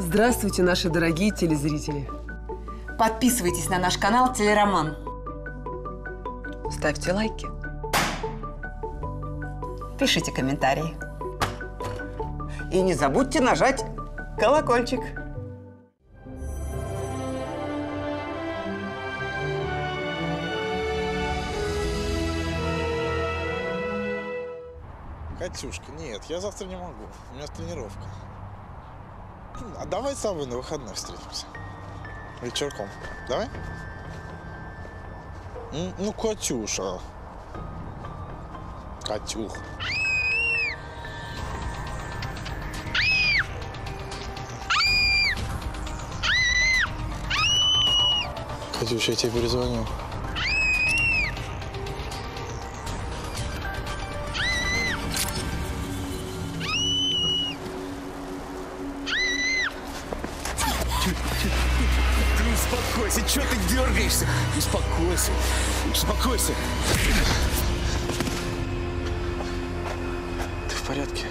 Здравствуйте, наши дорогие телезрители! Подписывайтесь на наш канал Телероман. Ставьте лайки. Пишите комментарии. И не забудьте нажать колокольчик. Катюшка, нет, я завтра не могу. У меня тренировка. А давай с тобой на выходных встретимся. Вечерком. Давай? Ну, Катюша. Катюх. Катюша, я тебе перезвоню. Чего ты дергаешься? Успокойся. Успокойся. Ты в порядке?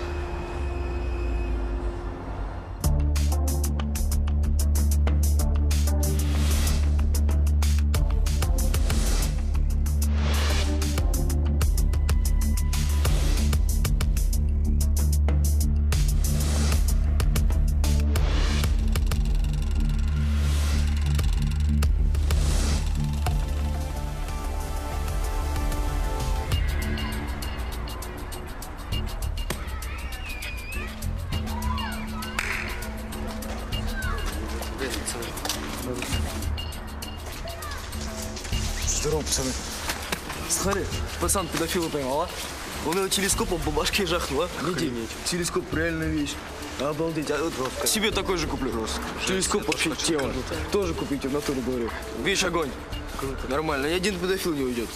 Пацан педофила поймал, а? Он его телескопом по башке жахнул, а? Охренеть. Телескоп реальная вещь. Обалдеть. А вот себе такой же куплю. Просто. Телескоп это вообще тема. Тоже купите, в натуру говорю. Видишь, огонь. Круто. Нормально. Ни один педофил не уйдет.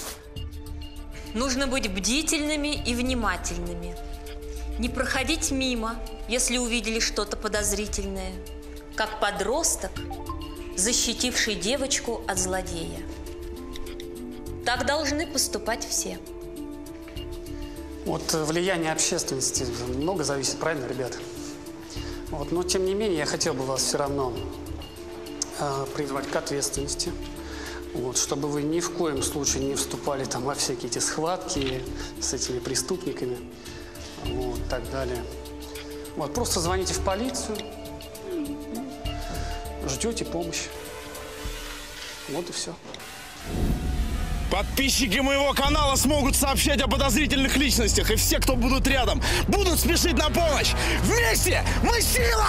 Нужно быть бдительными и внимательными. Не проходить мимо, если увидели что-то подозрительное. Как подросток, защитивший девочку от злодея. Так должны поступать все. От влияния общественности много зависит, правильно, ребята? Вот, но, тем не менее, я хотел бы вас все равно призвать к ответственности, вот, чтобы вы ни в коем случае не вступали там, во всякие эти схватки с этими преступниками и вот, так далее. Вот, просто звоните в полицию, ждете помощи. Вот и все. Подписчики моего канала смогут сообщать о подозрительных личностях, и все, кто будут рядом, будут спешить на помощь. Вместе мы сила!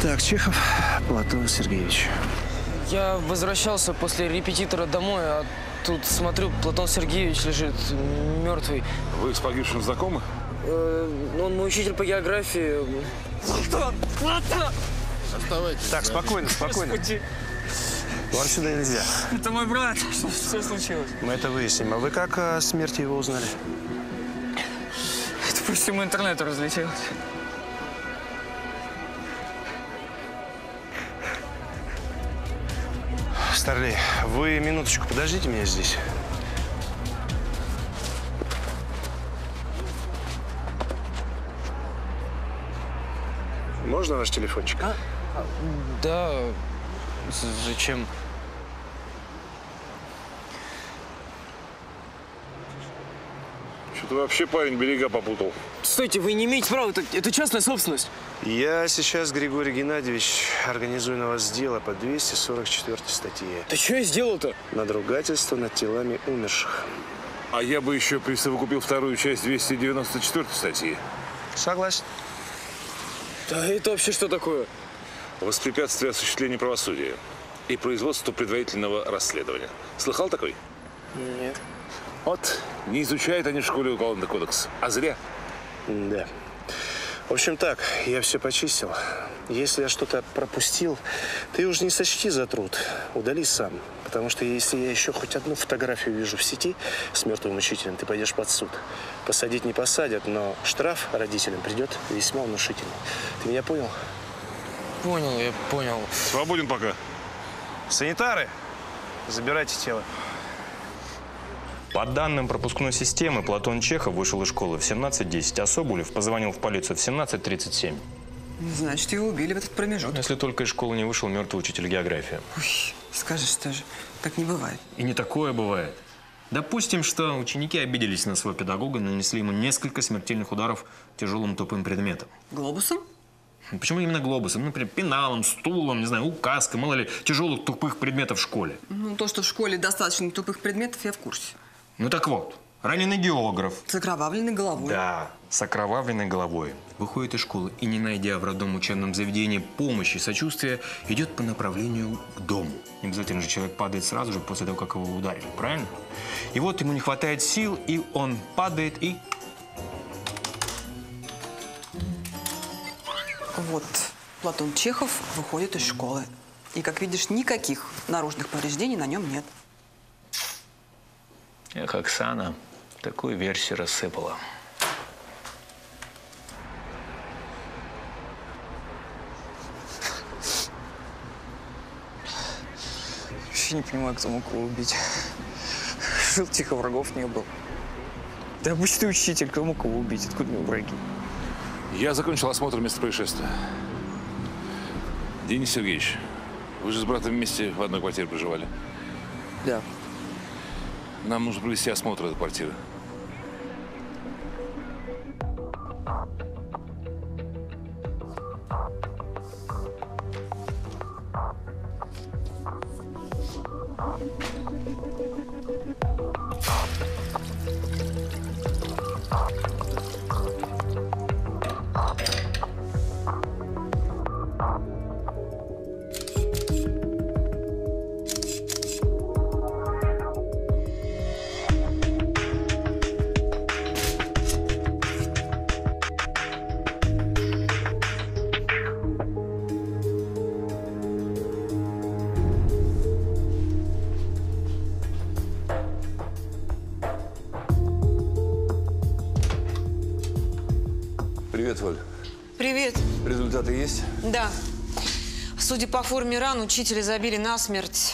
Так, Чехов, Платон Сергеевич. Я возвращался после репетитора домой, а тут смотрю, Платон Сергеевич лежит мертвый. Вы с погибшим знакомы? Он мой учитель по географии. Платон! Платон! Оставайтесь. Так, спокойно, спокойно. Господи. Вам сюда нельзя. Это мой брат. Что случилось? Мы это выясним. А вы как о смерти его узнали? Это по всему интернету разлетелось. Старлей, вы минуточку подождите меня здесь. Можно ваш телефончик? А? Да. Зачем? Что-то вообще парень берега попутал. Стойте, вы не имеете права, это частная собственность. Я сейчас, Григорий Геннадьевич, организую на вас дело по 244 статье. Да что я сделал-то? Надругательство над телами умерших. А я бы еще присовокупил вторую часть 294 статьи. Согласен. Да это вообще что такое? Воспрепятствие осуществлению правосудия и производству предварительного расследования. Слыхал такой? Нет. Вот, не изучают они в школе уголовный кодекс. А зря. Да. В общем так, я все почистил. Если я что-то пропустил, ты уж не сочти за труд. Удали сам. Потому что если я еще хоть одну фотографию вижу в сети с мертвым учителем, ты пойдешь под суд. Посадить не посадят, но штраф родителям придет весьма внушительный. Ты меня понял? Понял, я понял. Свободен пока. Санитары, забирайте тело. По данным пропускной системы, Платон Чехов вышел из школы в 17:10, а Соболев позвонил в полицию в 17:37. Значит, его убили в этот промежуток. Если только из школы не вышел мертвый учитель географии. Ой, скажешь тоже, так не бывает. И не такое бывает. Допустим, что ученики обиделись на своего педагога и нанесли ему несколько смертельных ударов тяжелым тупым предметом. Глобусом? Почему именно глобусом? Например, пеналом, стулом, не знаю, указкой, мало ли, тяжелых тупых предметов в школе. Ну, то, что в школе достаточно тупых предметов, я в курсе. Ну так вот, раненый географ. С окровавленной головой. Да, с окровавленной головой. Выходит из школы и, не найдя в родном учебном заведении помощи и сочувствия, идет по направлению к дому. Не обязательно же человек падает сразу же после того, как его ударили, правильно? И вот ему не хватает сил, и он падает и... Вот, Платон Чехов выходит из школы. И, как видишь, никаких наружных повреждений на нем нет. Эх, Оксана, такую версию рассыпала. Вообще не понимаю, кто мог его убить. Жил тихо, врагов не был. Да обычный учитель, кто мог его убить? Откуда у него враги? Я закончил осмотр места происшествия. Денис Сергеевич, вы же с братом вместе в одной квартире проживали? Да. Нам нужно провести осмотр этой квартиры. Да. Судя по форме ран, учителя забили насмерть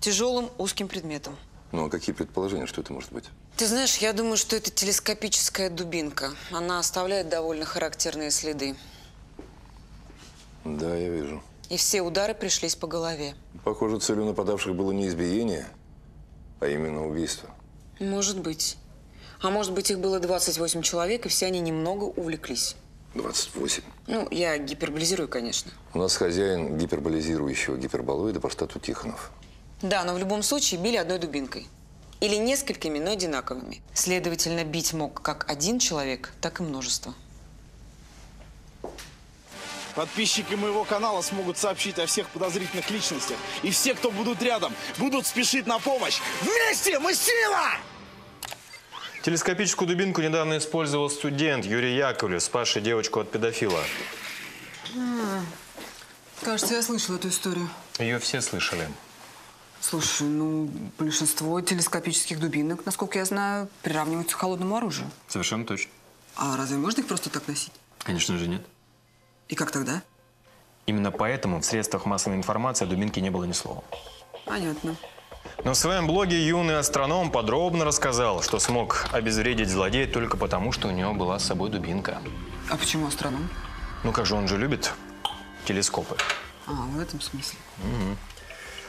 тяжелым узким предметом. Ну, а какие предположения, что это может быть? Ты знаешь, я думаю, что это телескопическая дубинка. Она оставляет довольно характерные следы. Да, я вижу. И все удары пришлись по голове. Похоже, целью нападавших было не избиение, а именно убийство. Может быть. А может быть, их было 28 человек, и все они немного увлеклись. 28? Ну, я гиперболизирую, конечно. У нас хозяин гиперболизирующего гиперболоида по штату Тихонов. Да, но в любом случае били одной дубинкой. Или несколькими, но одинаковыми. Следовательно, бить мог как один человек, так и множество. Подписчики моего канала смогут сообщить о всех подозрительных личностях. И все, кто будут рядом, будут спешить на помощь. Вместе мы сила! Телескопическую дубинку недавно использовал студент Юрий Яковлев, спасший девочку от педофила. Кажется, я слышала эту историю. Ее все слышали. Слушай, ну, большинство телескопических дубинок, насколько я знаю, приравниваются к холодному оружию. Совершенно точно. А разве можно их просто так носить? Конечно же нет. И как тогда? Именно поэтому в средствах массовой информации о дубинке не было ни слова. Понятно. Но в своем блоге юный астроном подробно рассказал, что смог обезвредить злодея только потому, что у него была с собой дубинка. А почему астроном? Ну как же, он же любит телескопы. А, в этом смысле. Угу.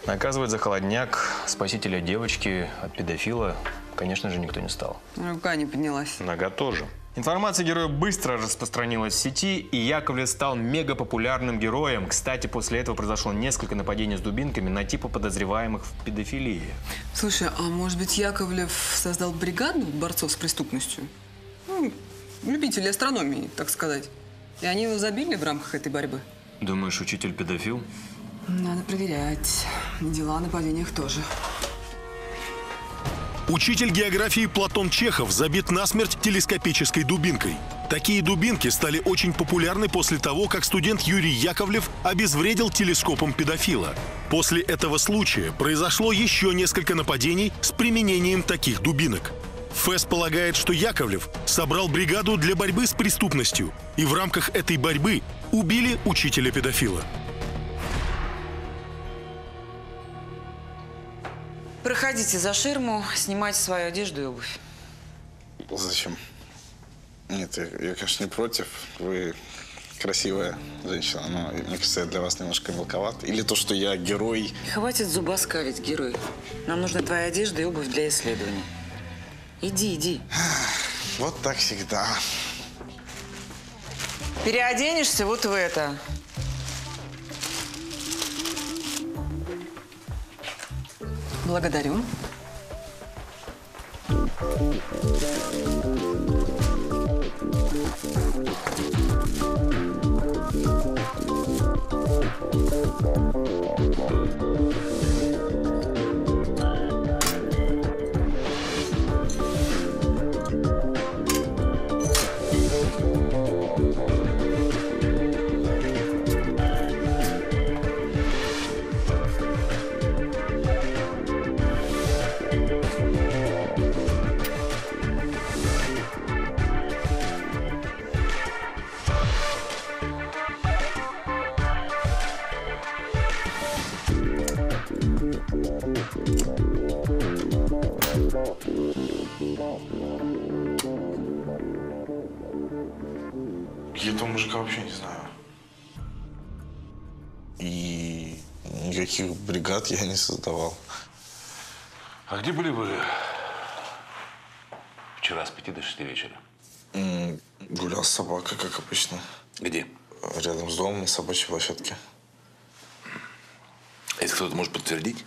Наказывать за холодняк спасителя девочки от педофила, конечно же, никто не стал. Рука не поднялась. Нога тоже. Информация героя быстро распространилась в сети, и Яковлев стал мегапопулярным героем. Кстати, после этого произошло несколько нападений с дубинками на типа подозреваемых в педофилии. Слушай, а может быть, Яковлев создал бригаду борцов с преступностью? Ну, любители астрономии, так сказать. И они его забили в рамках этой борьбы? Думаешь, учитель педофил? Надо проверять. Дела о нападениях тоже. Учитель географии Платон Чехов забит насмерть телескопической дубинкой. Такие дубинки стали очень популярны после того, как студент Юрий Яковлев обезвредил телескопом педофила. После этого случая произошло еще несколько нападений с применением таких дубинок. ФЭС полагает, что Яковлев собрал бригаду для борьбы с преступностью, и в рамках этой борьбы убили учителя педофила. Проходите за ширму, снимайте свою одежду и обувь. Зачем? Нет, я, конечно, не против. Вы красивая женщина, но, мне кажется, я для вас немножко мелковат. Или то, что я герой. Хватит зубоскалить, герой. Нам нужна твоя одежда и обувь для исследований. Иди, иди. Вот так всегда. Переоденешься вот в это. Благодарю. Я этого мужика вообще не знаю. И никаких бригад я не создавал. А где были вы вчера с 5 до 6 вечера? Гулял с собакой, как обычно. Где? Рядом с домом, на собачьей площадке. Если кто-то может подтвердить?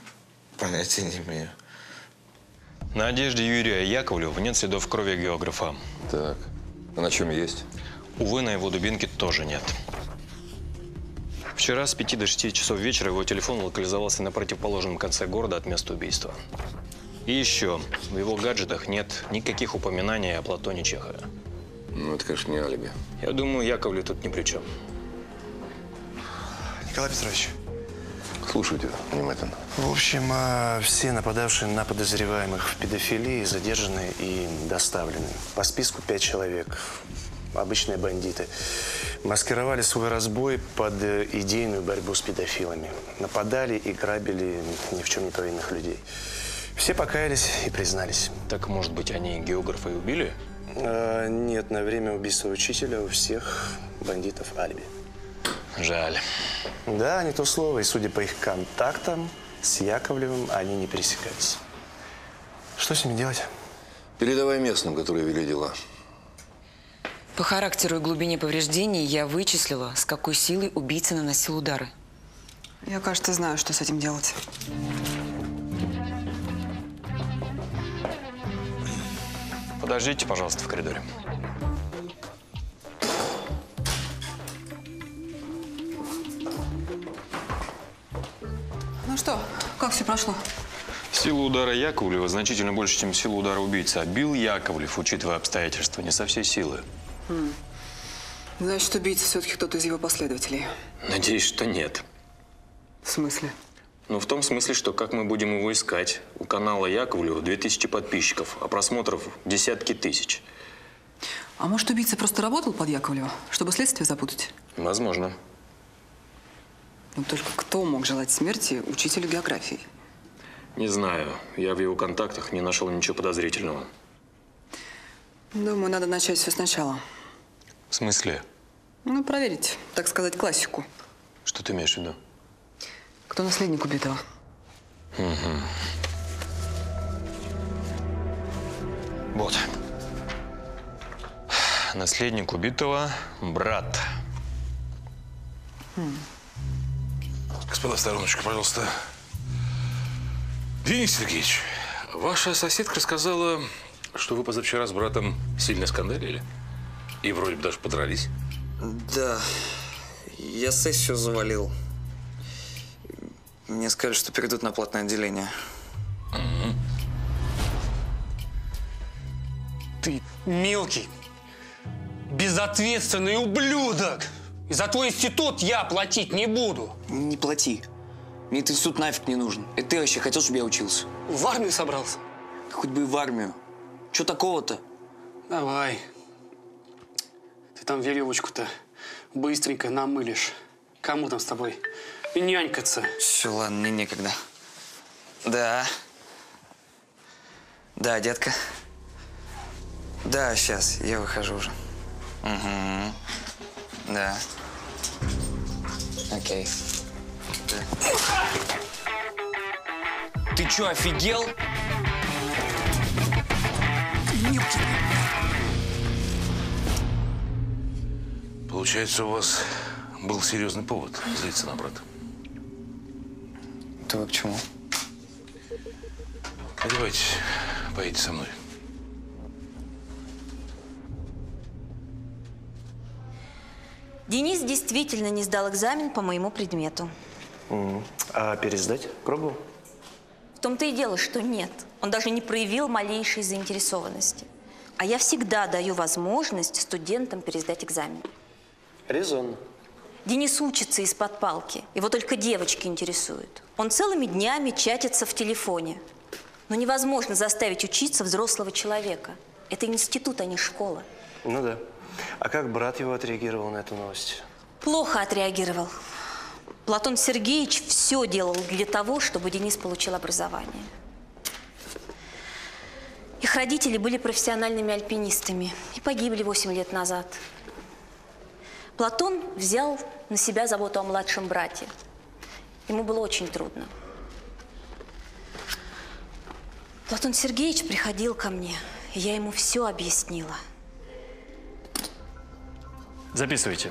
Понятия не имею. На одежде Юрия Яковлева нет следов крови географа. Так, а на чем есть? Увы, на его дубинке тоже нет. Вчера с 5 до 6 часов вечера его телефон локализовался на противоположном конце города от места убийства. И еще, в его гаджетах нет никаких упоминаний о Платоне Чехове. Ну, это, конечно, не алиби. Я думаю, Яковлев тут ни при чем. Николай Петрович. Слушайте, Нематин. В общем, все нападавшие на подозреваемых в педофилии задержаны и доставлены. По списку 5 человек. Обычные бандиты. Маскировали свой разбой под идейную борьбу с педофилами. Нападали и грабили ни в чем не повинных людей. Все покаялись и признались. Так, может быть, они географа и убили? Нет, на время убийства учителя у всех бандитов алиби. Жаль. Да, не то слово. И судя по их контактам с Яковлевым, они не пересекаются. Что с ними делать? Передавай местным, которые вели дела. По характеру и глубине повреждений я вычислила, с какой силой убийца наносил удары. Я, кажется, знаю, что с этим делать. Подождите, пожалуйста, в коридоре. Ну что, как все прошло? Сила удара Яковлева значительно больше, чем сила удара убийцы. А бил Яковлев, учитывая обстоятельства, не со всей силы. Значит, убийца все-таки кто-то из его последователей. Надеюсь, что нет. В смысле? Ну, в том смысле, что как мы будем его искать? У канала Яковлева 2000 подписчиков, а просмотров десятки тысяч. А может, убийца просто работал под Яковлева, чтобы следствие запутать? Возможно. Но только кто мог желать смерти учителю географии? Не знаю. Я в его контактах не нашел ничего подозрительного. Думаю, надо начать все сначала. В смысле? Ну, проверить, так сказать, классику. Что ты имеешь в виду? Кто наследник убитого? Угу. Вот. Наследник убитого – брат. Господа, в стороночку, пожалуйста. Денис Сергеевич, ваша соседка рассказала, что вы позавчера с братом сильно скандалили. И вроде бы даже подрались. Да. Я сессию завалил. Мне сказали, что перейдут на платное отделение. Ты мелкий, безответственный ублюдок! И за твой институт я платить не буду. Не плати. Мне этот институт нафиг не нужен. И ты вообще хотел, чтобы я учился? В армию собрался? Да хоть бы и в армию. Чё такого-то? Давай. Ты там веревочку-то быстренько намылишь. Кому там с тобой нянькаться? Все, ладно, мне некогда. Да. Да, детка. Да, сейчас, я выхожу уже. Угу. Да. Окей. Да. Ты чё, офигел? Получается, у вас был серьезный повод злиться на брата. Это вы к чему? Одевайтесь, поедете со мной. Денис действительно не сдал экзамен по моему предмету. А пересдать пробовал? В том-то и дело, что нет. Он даже не проявил малейшей заинтересованности. А я всегда даю возможность студентам пересдать экзамен. Резонно. Денис учится из-под палки. Его только девочки интересуют. Он целыми днями чатится в телефоне. Но невозможно заставить учиться взрослого человека. Это институт, а не школа. Ну да. А как брат его отреагировал на эту новость? Плохо отреагировал. Платон Сергеевич все делал для того, чтобы Денис получил образование. Их родители были профессиональными альпинистами и погибли 8 лет назад. Платон взял на себя заботу о младшем брате. Ему было очень трудно. Платон Сергеевич приходил ко мне, и я ему все объяснила. Записывайте.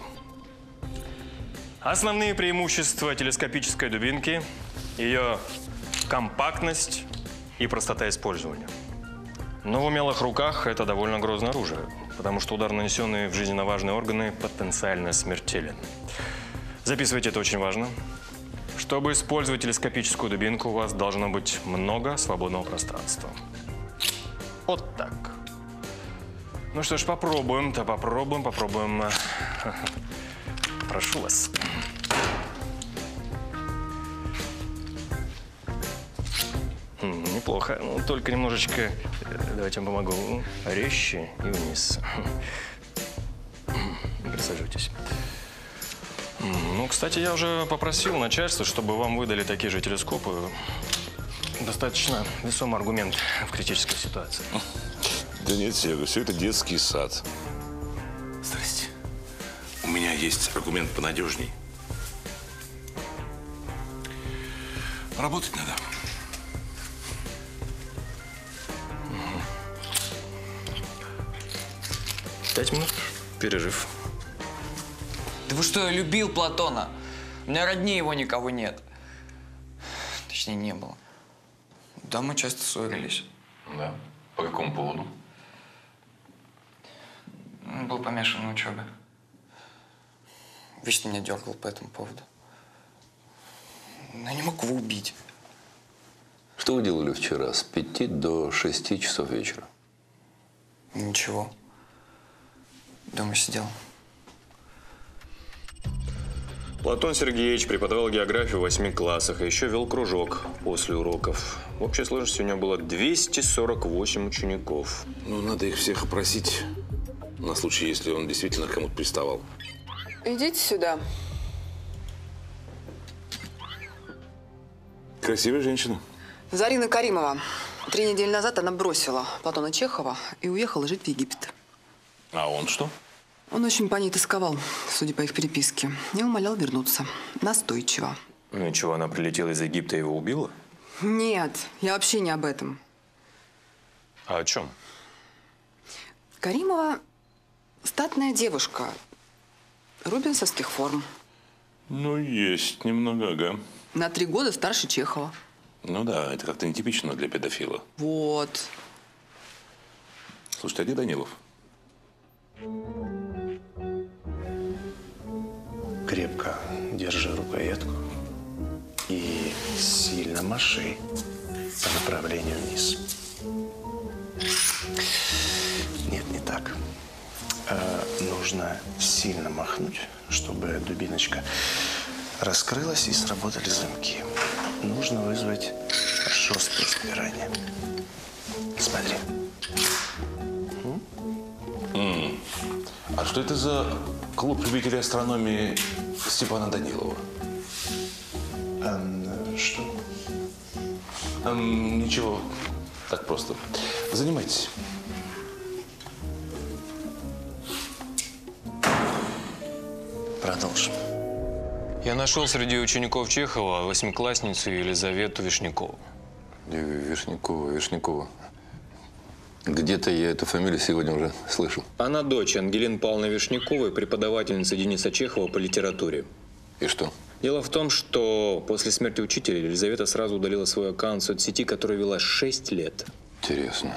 Основные преимущества телескопической дубинки – ее компактность и простота использования. Но в умелых руках это довольно грозное оружие, потому что удар, нанесенный в жизненно важные органы, потенциально смертелен. Записывайте, это очень важно. Чтобы использовать телескопическую дубинку, у вас должно быть много свободного пространства. Вот так. Ну что ж, попробуем-то, попробуем. Прошу вас. Неплохо. Ну, только немножечко, давайте я вам помогу, резче и вниз. Присаживайтесь. Ну, кстати, я уже попросил начальство, чтобы вам выдали такие же телескопы. Достаточно весомый аргумент в критической ситуации. Да нет, Серега, все это детский сад. Здрасте. У меня есть аргумент понадежней. Работать надо. Пять минут. перерыв. Да вы что, я любил Платона? У меня роднее его никого нет. Точнее, не было. Да, мы часто ссорились. Да? По какому поводу? Он был помешан на учебе. Вечно меня дергал по этому поводу. Но я не мог его убить. Что вы делали вчера с 5 до 6 часов вечера? Ничего. Дома сидел. Платон Сергеевич преподавал географию в 8 классах, а еще вел кружок после уроков. В общей сложности у него было 248 учеников. Ну, надо их всех опросить, на случай, если он действительно к кому-то приставал. Идите сюда. Красивая женщина. Зарина Каримова. 3 недели назад она бросила Платона Чехова и уехала жить в Египет. А он что? Он очень по ней тосковал, судя по их переписке. И умолял вернуться. Настойчиво. Ну и чего, она прилетела из Египта и его убила? Нет, я вообще не об этом. А о чем? Каримова статная девушка. Рубинсовских форм. Ну, есть немного, ага. На 3 года старше Чехова. Ну да, это как-то нетипично для педофила. Вот. Слушай, а где Данилов? Крепко держи рукоятку и сильно маши по направлению вниз. Нет, не так. Нужно сильно махнуть, чтобы дубиночка раскрылась и сработали замки. Нужно вызвать жесткое спирание. Смотри. А что это за клуб любителей астрономии Степана Данилова? Что? Ничего, так просто. Занимайтесь. Продолжим. Я нашел среди учеников Чехова 8-классницу Елизавету Вишнякову. Вишнякова. Где-то я эту фамилию сегодня уже слышал. Она дочь Ангелины Павловны Вишняковой, преподавательницы Дениса Чехова по литературе. И что? Дело в том, что после смерти учителя Елизавета сразу удалила свой аккаунт в соцсети, который вела 6 лет. Интересно.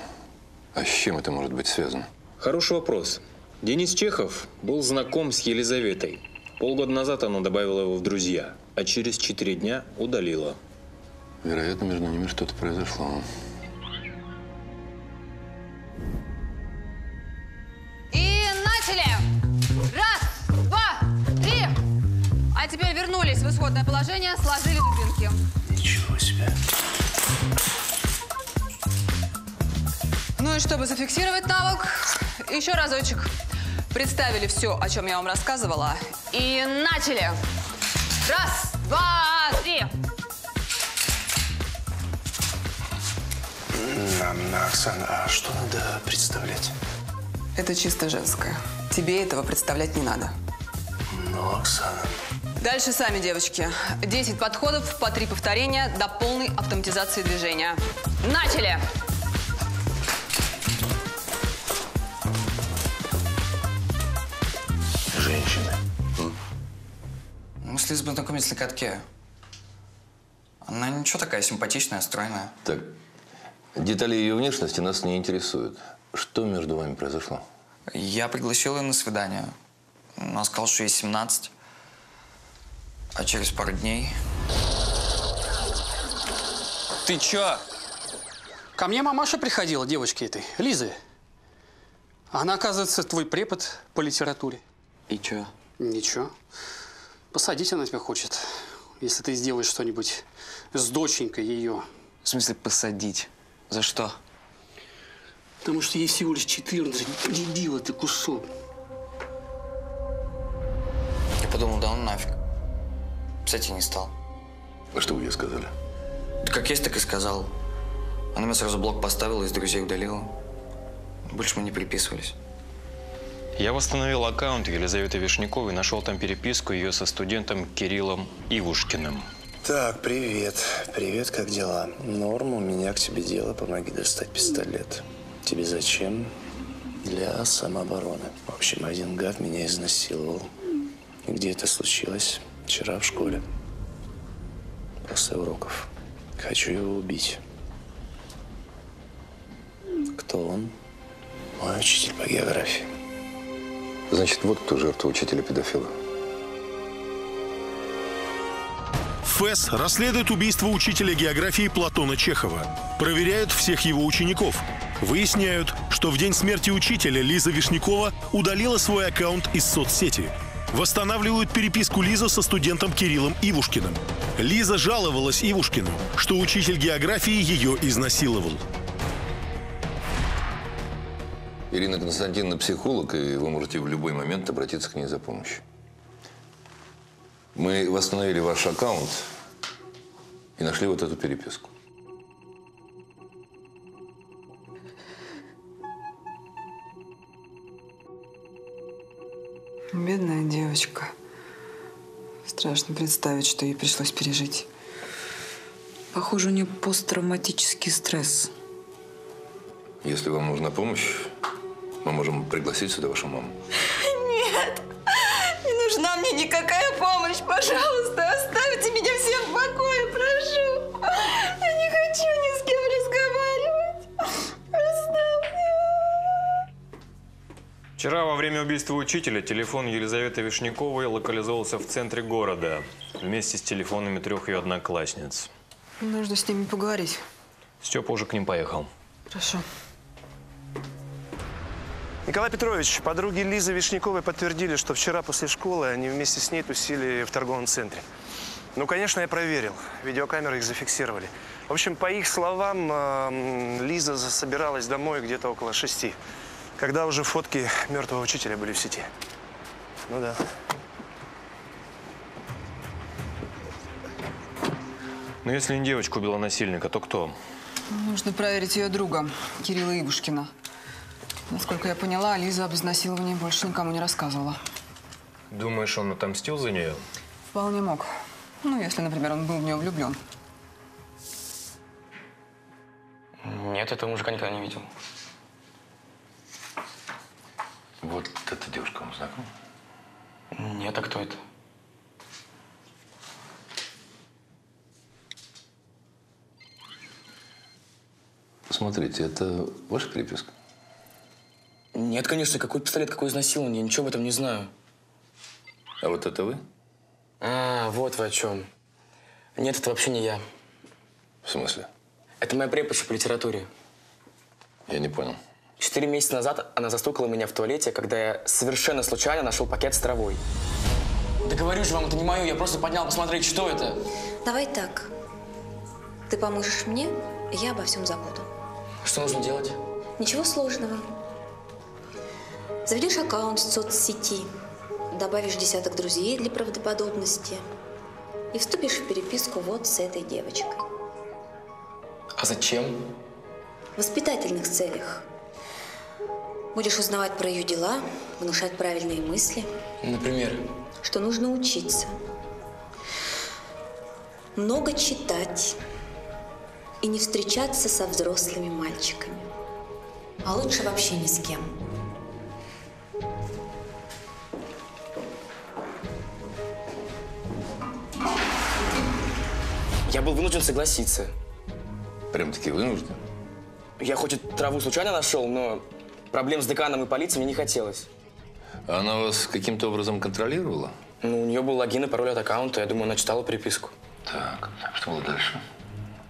А с чем это может быть связано? Хороший вопрос. Денис Чехов был знаком с Елизаветой. Полгода назад она добавила его в друзья, а через 4 дня удалила. Вероятно, между ними что-то произошло. И начали! 1, 2, 3! А теперь вернулись в исходное положение, сложили дубинки. Ничего себе! Ну и чтобы зафиксировать навык, еще разочек. Представили все, о чем я вам рассказывала. И начали! 1, 2, 3! Оксана, а что надо представлять? Это чисто женское. Тебе этого представлять не надо. Ну, Оксана... Дальше сами, девочки. 10 подходов по 3 повторения до полной автоматизации движения. Начали! Женщины. Мы с Лизой познакомились на катке. Она ничего, такая симпатичная, стройная. Так, детали ее внешности нас не интересуют. Что между вами произошло? Я пригласил ее на свидание. Она сказала, что ей 17. А через пару дней... Ты чё? Ко мне мамаша приходила, девочки этой, Лизы. Она, оказывается, твой препод по литературе. И чё? Ничего. Посадить она тебя хочет, если ты сделаешь что-нибудь с доченькой ее. В смысле посадить? За что? Потому что ей всего лишь 14. Дебила ты, кусок. Я подумал, да он нафиг. Писать я не стал. А что вы ей сказали? Да как есть, так и сказал. Она мне сразу блок поставила, из друзей удалила. Больше мы не переписывались. Я восстановил аккаунт Елизаветы Вишняковой, нашел там переписку ее со студентом Кириллом Ивушкиным. Так, привет. Привет, как дела? Норм, у меня к тебе дело, помоги достать пистолет. Тебе зачем? для самообороны. В общем, один гад меня изнасиловал. И где это случилось? Вчера в школе. После уроков. Хочу его убить. Кто он? Мой учитель по географии. Значит, вот кто жертва учителя-педофила. ФЭС расследует убийство учителя географии Платона Чехова. Проверяют всех его учеников. Выясняют, что в день смерти учителя Лиза Вишнякова удалила свой аккаунт из соцсети. Восстанавливают переписку Лизы со студентом Кириллом Ивушкиным. Лиза жаловалась Ивушкину, что учитель географии ее изнасиловал. Ирина Константиновна психолог, и вы можете в любой момент обратиться к ней за помощью. Мы восстановили ваш аккаунт и нашли вот эту переписку. Бедная девочка. Страшно представить, что ей пришлось пережить. Похоже, у нее посттравматический стресс. Если вам нужна помощь, мы можем пригласить сюда вашу маму. Нет! Не нужна мне никакая помощь! Пожалуйста, оставьте меня всех в покое, прошу! Я не хочу ни с кем разговаривать! Оставьте! Вчера во время убийства учителя телефон Елизаветы Вишняковой локализовался в центре города вместе с телефонами трех ее одноклассниц. Нужно с ними поговорить. Степа уже к ним поехал. Хорошо. Николай Петрович, подруги Лизы Вишняковой подтвердили, что вчера после школы они вместе с ней тусили в торговом центре. Ну, конечно, я проверил. Видеокамеры их зафиксировали. В общем, по их словам, Лиза собиралась домой где-то около 6, когда уже фотки мертвого учителя были в сети. Ну да. Но если не девочку убила насильника, то кто? Нужно проверить ее друга, Кирилла Ивушкина. Насколько я поняла, Лиза об изнасиловании больше никому не рассказывала. Думаешь, он отомстил за нее? Вполне мог. Ну, если, например, он был в нее влюблен. Нет, этого мужика никогда не видел. Вот эта девушка вам знакома? Нет, а кто это? Посмотрите, это ваша переписка? Нет, конечно, какой пистолет, какое изнасилование, ничего об этом не знаю. А вот это вы? А, вот вы о чем. Нет, это вообще не я. В смысле? Это моя преподша по литературе. Я не понял. 4 месяца назад она застукала меня в туалете, когда я совершенно случайно нашел пакет с травой. Да говорю же вам, это не мое, я просто поднял посмотреть, что это. Давай так. Ты поможешь мне, я обо всем забуду. Что нужно делать? Ничего сложного. Заведешь аккаунт в соцсети, добавишь десяток друзей для правдоподобности и вступишь в переписку вот с этой девочкой. А зачем? В воспитательных целях. Будешь узнавать про ее дела, внушать правильные мысли. Например? Что нужно учиться, много читать и не встречаться со взрослыми мальчиками. А лучше вообще ни с кем. Я был вынужден согласиться. Прям-таки вынужден? Я хоть и траву случайно нашел, но проблем с деканом и полицией мне не хотелось. Она вас каким-то образом контролировала? Ну, у нее был логин и пароль от аккаунта. Я думаю, она читала переписку. Так, что было дальше?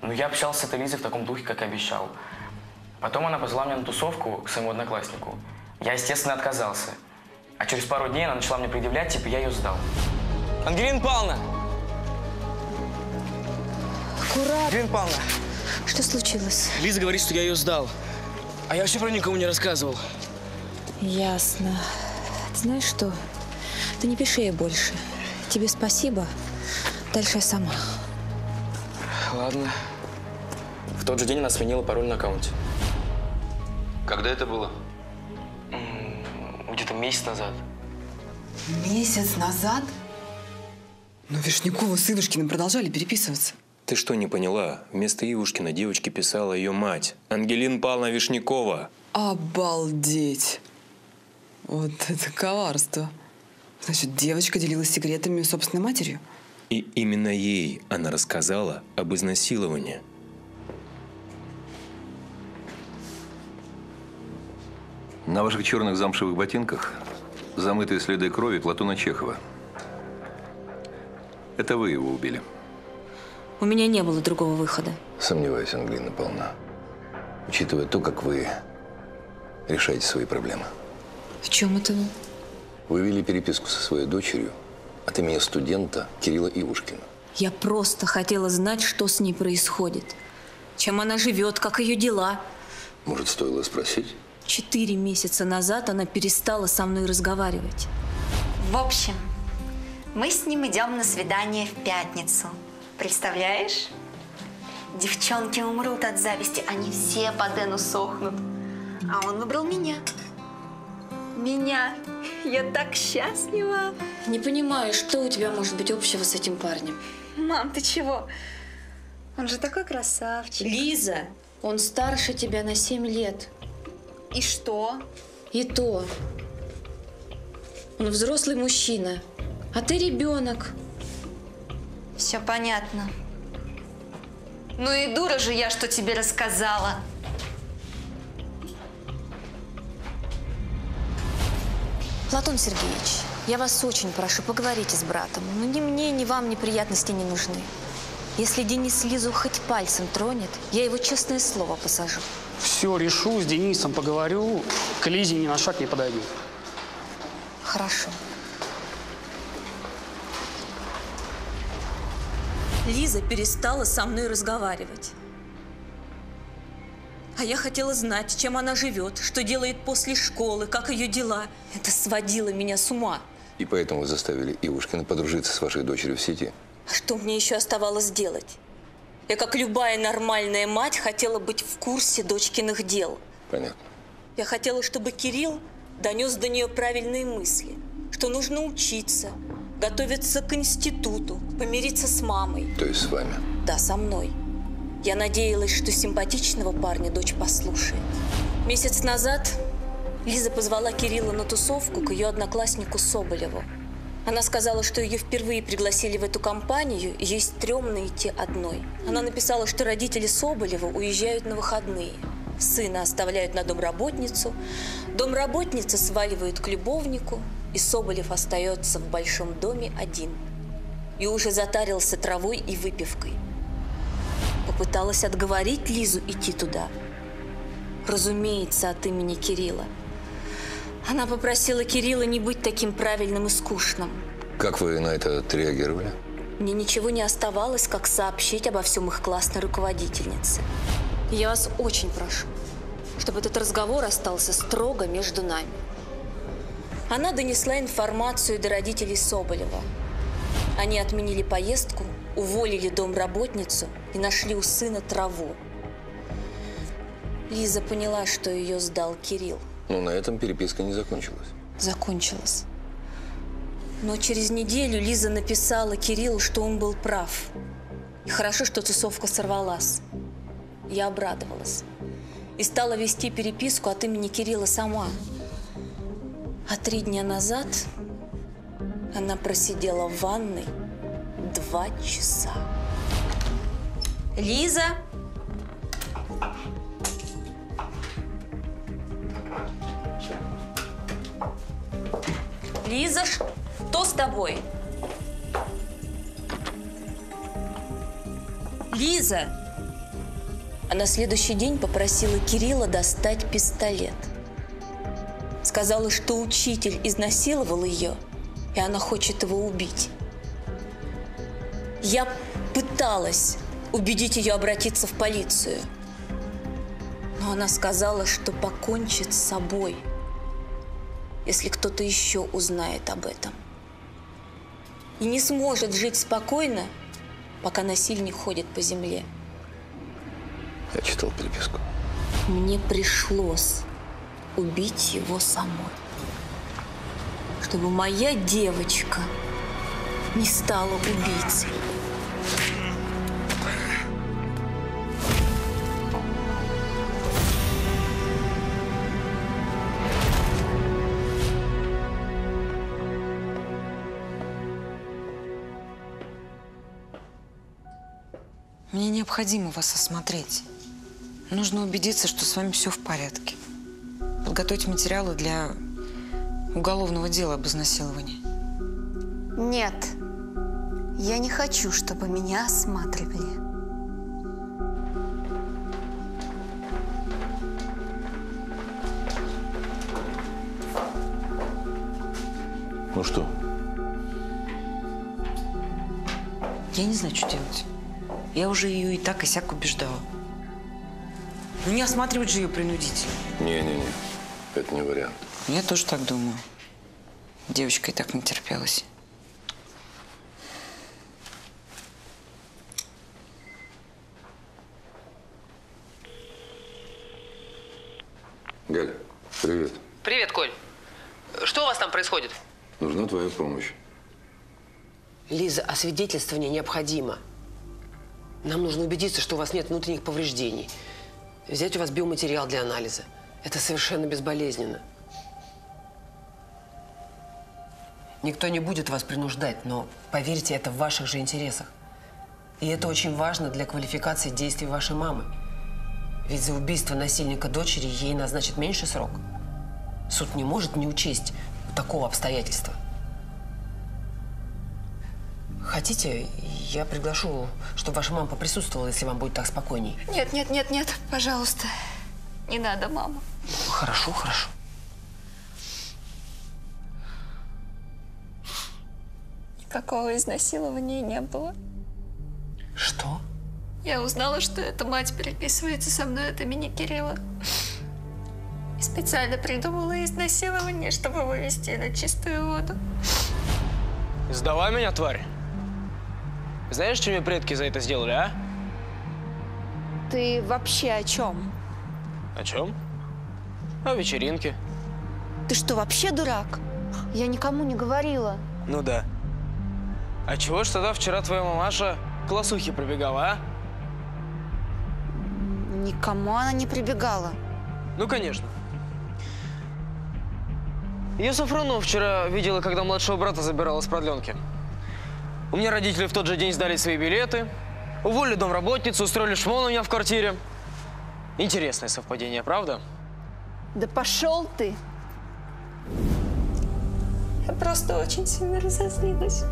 Ну, я общался с этой Лизой в таком духе, как и обещал. Потом она позвала меня на тусовку к своему однокласснику. Я, естественно, отказался. А через пару дней она начала мне предъявлять, типа я ее сдал. Ангелина Павловна! Аккуратно. Ангелина Павловна! Что случилось? Лиза говорит, что я ее сдал. А я вообще про никому не рассказывал. Ясно. Ты знаешь что? Ты не пиши ей больше. Тебе спасибо. Дальше я сама. Ладно. В тот же день она сменила пароль на аккаунте. Когда это было? Где-то месяц назад. Месяц назад? Но Вишнякова с Ивушкиным продолжали переписываться. Ты что, не поняла? Вместо Ивушкина девочке писала ее мать, Ангелина Павловна Вишнякова. Обалдеть! Вот это коварство! Значит, девочка делилась секретами собственной матерью? И именно ей она рассказала об изнасиловании. На ваших черных замшевых ботинках замытые следы крови Платона Чехова. Это вы его убили. У меня не было другого выхода. Сомневаюсь, Ангелина Павловна, учитывая то, как вы решаете свои проблемы. В чем это вы? Вы вели переписку со своей дочерью от имени студента Кирилла Ивушкина. Я просто хотела знать, что с ней происходит. Чем она живет, как ее дела. Может, стоило спросить? 4 месяца назад она перестала со мной разговаривать. В общем, мы с ним идем на свидание в пятницу. Представляешь? Девчонки умрут от зависти, они все по Дену сохнут. А он выбрал меня. Меня. Я так счастлива. Не понимаю, что у тебя может быть общего с этим парнем. Мам, ты чего? Он же такой красавчик. Лиза, он старше тебя на 7 лет. И что? И то. Он взрослый мужчина, а ты ребенок. Все понятно. Ну и дура же я, что тебе рассказала. Платон Сергеевич, я вас очень прошу, поговорите с братом. Но ни мне, ни вам неприятности не нужны. Если Денис Лизу хоть пальцем тронет, я его, честное слово, посажу. Все, решу, с Денисом поговорю, к Лизе ни на шаг не подойду. Хорошо. Лиза перестала со мной разговаривать. А я хотела знать, чем она живет, что делает после школы, как ее дела. Это сводило меня с ума. И поэтому вы заставили Ивушкина подружиться с вашей дочерью в сети? А что мне еще оставалось делать? Я, как любая нормальная мать, хотела быть в курсе дочкиных дел. Понятно. Я хотела, чтобы Кирилл донес до нее правильные мысли, что нужно учиться, готовиться к институту, помириться с мамой. То есть с вами? Да, со мной. Я надеялась, что симпатичного парня дочь послушает. Месяц назад Лиза позвала Кирилла на тусовку к ее однокласснику Соболеву. Она сказала, что ее впервые пригласили в эту компанию, и ей стрёмно идти одной. Она написала, что родители Соболева уезжают на выходные. Сына оставляют на домработницу, домработница сваливает к любовнику, и Соболев остается в большом доме один. И уже затарился травой и выпивкой. Попыталась отговорить Лизу идти туда. Разумеется, от имени Кирилла. Она попросила Кирилла не быть таким правильным и скучным. Как вы на это отреагировали? Мне ничего не оставалось, как сообщить обо всем их классной руководительнице. Я вас очень прошу, чтобы этот разговор остался строго между нами. Она донесла информацию до родителей Соболева. Они отменили поездку, уволили домработницу и нашли у сына траву. Лиза поняла, что ее сдал Кирилл. Но на этом переписка не закончилась. Закончилась. Но через неделю Лиза написала Кириллу, что он был прав. И хорошо, что тусовка сорвалась. Я обрадовалась. И стала вести переписку от имени Кирилла сама. А 3 дня назад она просидела в ванной 2 часа. Лиза! Лиза, что с тобой? Лиза! А на следующий день попросила Кирилла достать пистолет. Сказала, что учитель изнасиловал ее, и она хочет его убить. Я пыталась убедить ее обратиться в полицию, но она сказала, что покончит с собой, если кто-то еще узнает об этом. И не сможет жить спокойно, пока насильник ходит по земле. Я читал переписку. Мне пришлось убить его самой, чтобы моя девочка не стала убийцей. Мне необходимо вас осмотреть. Нужно убедиться, что с вами все в порядке. Подготовить материалы для уголовного дела об изнасиловании. Нет. Я не хочу, чтобы меня осматривали. Ну что? Я не знаю, что делать. Я уже ее и так, и сяк убеждала. Ну, не осматривать же ее принудительно. Не-не-не. Это не вариант. Я тоже так думаю. Девочка и так натерпелась. Галь, привет. Привет, Коль. Что у вас там происходит? Нужна твоя помощь. Лиза, освидетельствование необходимо. Нам нужно убедиться, что у вас нет внутренних повреждений. Взять у вас биоматериал для анализа. Это совершенно безболезненно. Никто не будет вас принуждать, но, поверьте, это в ваших же интересах. И это очень важно для квалификации действий вашей мамы. Ведь за убийство насильника дочери ей назначат меньший срок. Суд не может не учесть такого обстоятельства. Хотите, я приглашу, чтобы ваша мама поприсутствовала, если вам будет так спокойней? Нет, нет, нет, нет, пожалуйста. Не надо, мама. Хорошо, хорошо. Никакого изнасилования не было. Что? Я узнала, что эта мать переписывается со мной от имени Кирилла. И специально придумала изнасилование, чтобы вывести на чистую воду. Сдавай меня, тварь. Знаешь, что мне предки за это сделали, а? Ты вообще о чем? О чем? О вечеринке. Ты что, вообще дурак? Я никому не говорила. Ну да. А чего ж тогда вчера твоя мамаша к лосухе прибегала, а? Никому она не прибегала. Ну, конечно. Я Сафронова вчера видела, когда младшего брата забирала с продленки. У меня родители в тот же день сдали свои билеты, уволили домработницу, устроили шмон у меня в квартире. Интересное совпадение, правда? Да пошел ты! Я просто очень сильно разозлилась.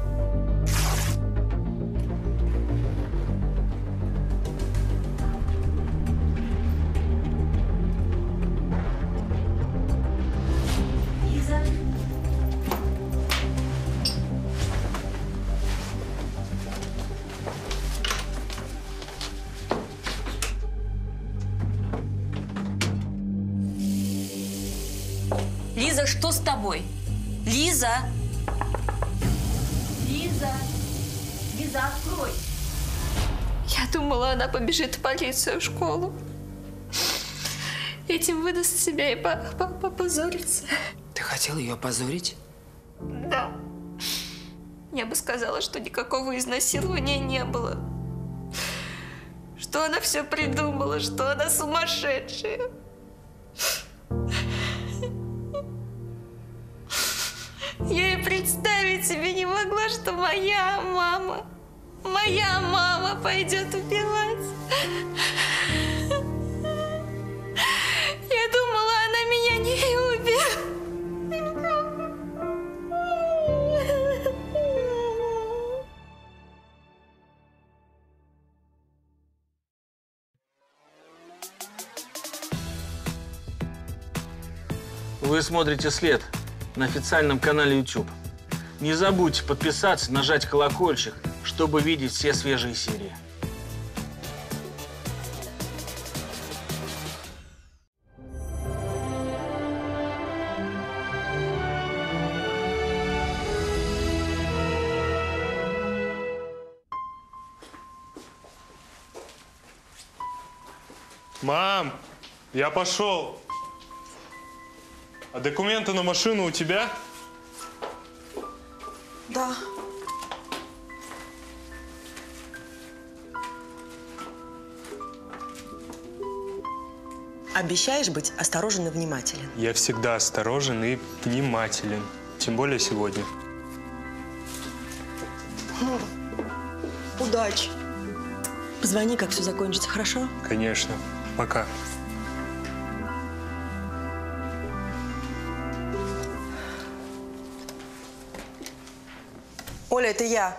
Лиза, что с тобой? Лиза! Лиза! Лиза, открой! Я думала, она побежит в полицию, в школу. Этим выдаст себя и попозорится. Ты хотела ее опозорить? Да. Я бы сказала, что никакого изнасилования не было. Что она все придумала, что она сумасшедшая. Я и представить себе не могла, что моя мама пойдет убивать. Я думала, она меня не убьет. Вы смотрите «След» на официальном канале YouTube. Не забудьте подписаться, нажать колокольчик, чтобы видеть все свежие серии. Мам, я пошел. А документы на машину у тебя? Да. Обещаешь быть осторожен и внимателен? Я всегда осторожен и внимателен. Тем более сегодня. Удачи. Позвони, как все закончится, хорошо? Конечно. Пока. Оля, это я.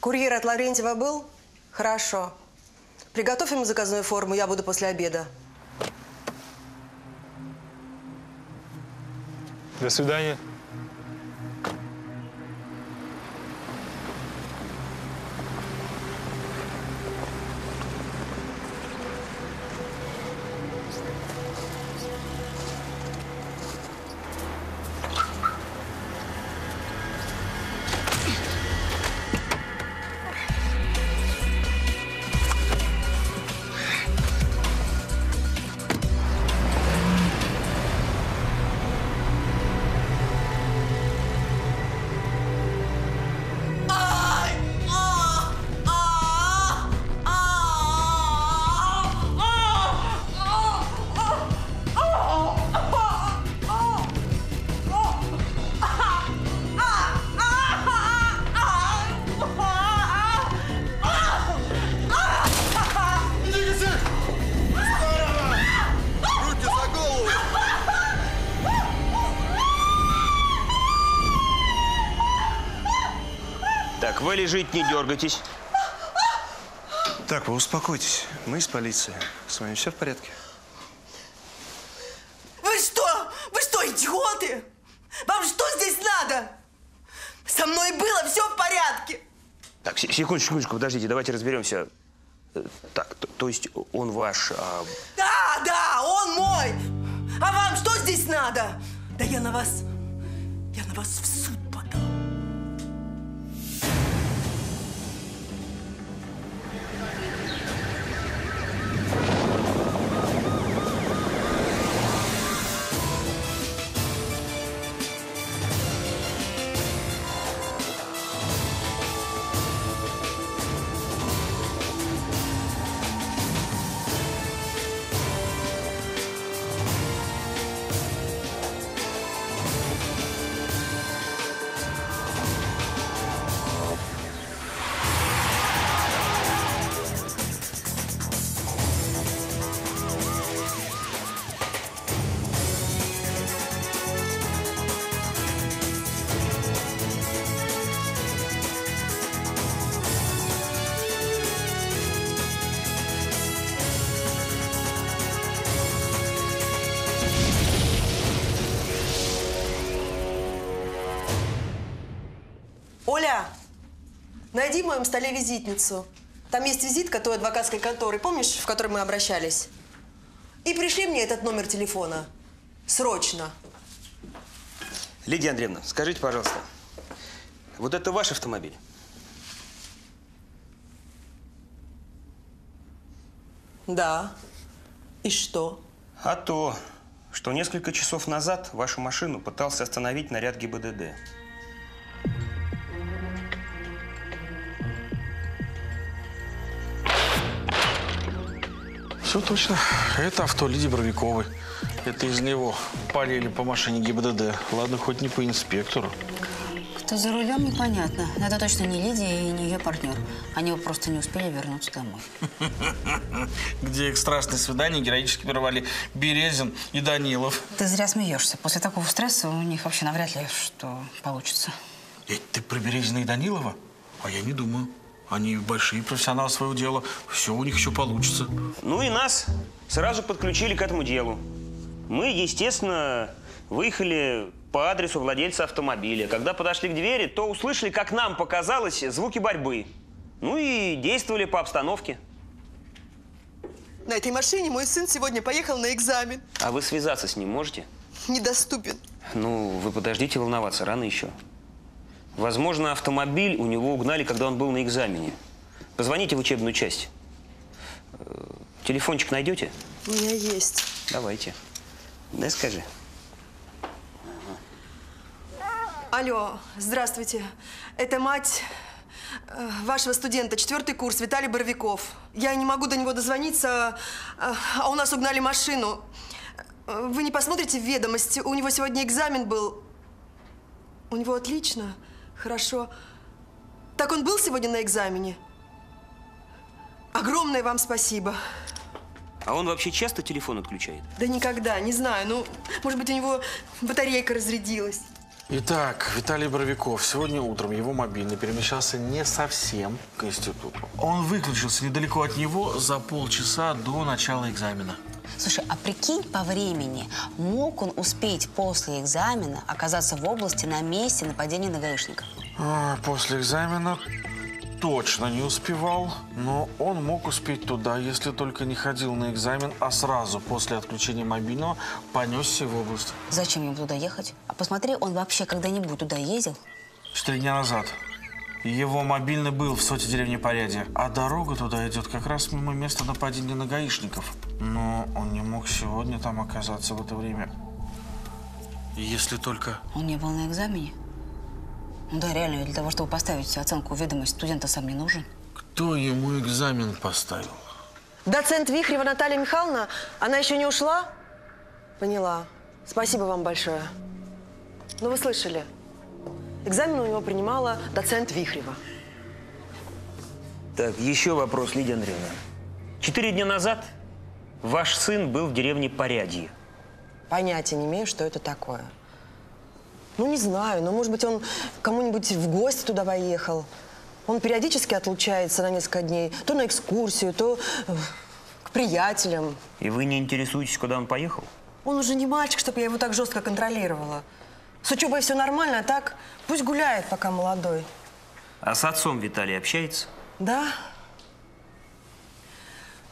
Курьер от Лаврентьева был? Хорошо. Приготовь ему заказную форму, я буду после обеда. До свидания. Лежите, не дергайтесь. Так, вы успокойтесь. Мы из полиции. С вами все в порядке? Вы что? Вы что, идиоты? Вам что здесь надо? Со мной было все в порядке. Так, секундочку, подождите, давайте разберемся. Так, то есть он ваш, а... Да, он мой. А вам что здесь надо? Да я на вас в суд. Найди в моем столе визитницу. Там есть визитка той адвокатской конторы, помнишь, в которой мы обращались? И пришли мне этот номер телефона. Срочно. Лидия Андреевна, скажите, пожалуйста, вот это ваш автомобиль? Да. И что? А то, что несколько часов назад вашу машину пытался остановить наряд ГИБДД. Все точно. Это авто Лидии Боровиковой. Это из него палили по машине ГИБДД. Ладно, хоть не по инспектору. Кто за рулем, непонятно. Это точно не Лидия и не ее партнер. Они его просто не успели вернуться домой. Где их страстные свидания героически прервали Березин и Данилов. Ты зря смеешься. После такого стресса у них вообще навряд ли что получится. Ты про Березина и Данилова? А я не думаю. Они большие профессионалы своего дела. Все у них еще получится. Ну и нас сразу подключили к этому делу. Мы, естественно, выехали по адресу владельца автомобиля. Когда подошли к двери, то услышали, как нам показалось, звуки борьбы. Ну и действовали по обстановке. На этой машине мой сын сегодня поехал на экзамен. А вы связаться с ним можете? Недоступен. Ну, вы подождите волноваться, рано еще. Возможно, автомобиль у него угнали, когда он был на экзамене. Позвоните в учебную часть. Телефончик найдете? У меня есть. Давайте. Да, скажи. Алло, здравствуйте. Это мать вашего студента, 4-й курс, Виталий Боровиков. Я не могу до него дозвониться, а у нас угнали машину. Вы не посмотрите в ведомости? У него сегодня экзамен был. У него отлично. Хорошо. Так он был сегодня на экзамене? Огромное вам спасибо. А он вообще часто телефон отключает? Да никогда, не знаю. Ну, может быть, у него батарейка разрядилась. Итак, Виталий Боровиков. Сегодня утром его мобильный перемещался не совсем к институту. Он выключился недалеко от него за полчаса до начала экзамена. Слушай, а прикинь по времени, мог он успеть после экзамена оказаться в области на месте нападения на гаишников? После экзамена точно не успевал, но он мог успеть туда, если только не ходил на экзамен, а сразу после отключения мобильного понесся в область. Зачем ему туда ехать? А посмотри, он вообще когда-нибудь туда ездил? 4 дня назад. Его мобильный был в соте деревни Порядье, а дорога туда идет как раз мимо места нападения на гаишников. Но он не мог сегодня там оказаться в это время. Если только… Он не был на экзамене? Ну да, реально, для того, чтобы поставить оценку ведомость, студента сам не нужен. Кто ему экзамен поставил? Доцент Вихрева Наталья Михайловна, она еще не ушла? Поняла. Спасибо вам большое. Ну, вы слышали, экзамен у него принимала доцент Вихрева. Так, еще вопрос, Лидия Андреевна. 4 дня назад ваш сын был в деревне Порядье. Понятия не имею, что это такое. Ну, не знаю, но, может быть, он кому-нибудь в гости туда поехал. Он периодически отлучается на несколько дней. То на экскурсию, то к приятелям. И вы не интересуетесь, куда он поехал? Он уже не мальчик, чтобы я его так жестко контролировала. С учебой все нормально, а так пусть гуляет, пока молодой. А с отцом Виталий общается? Да.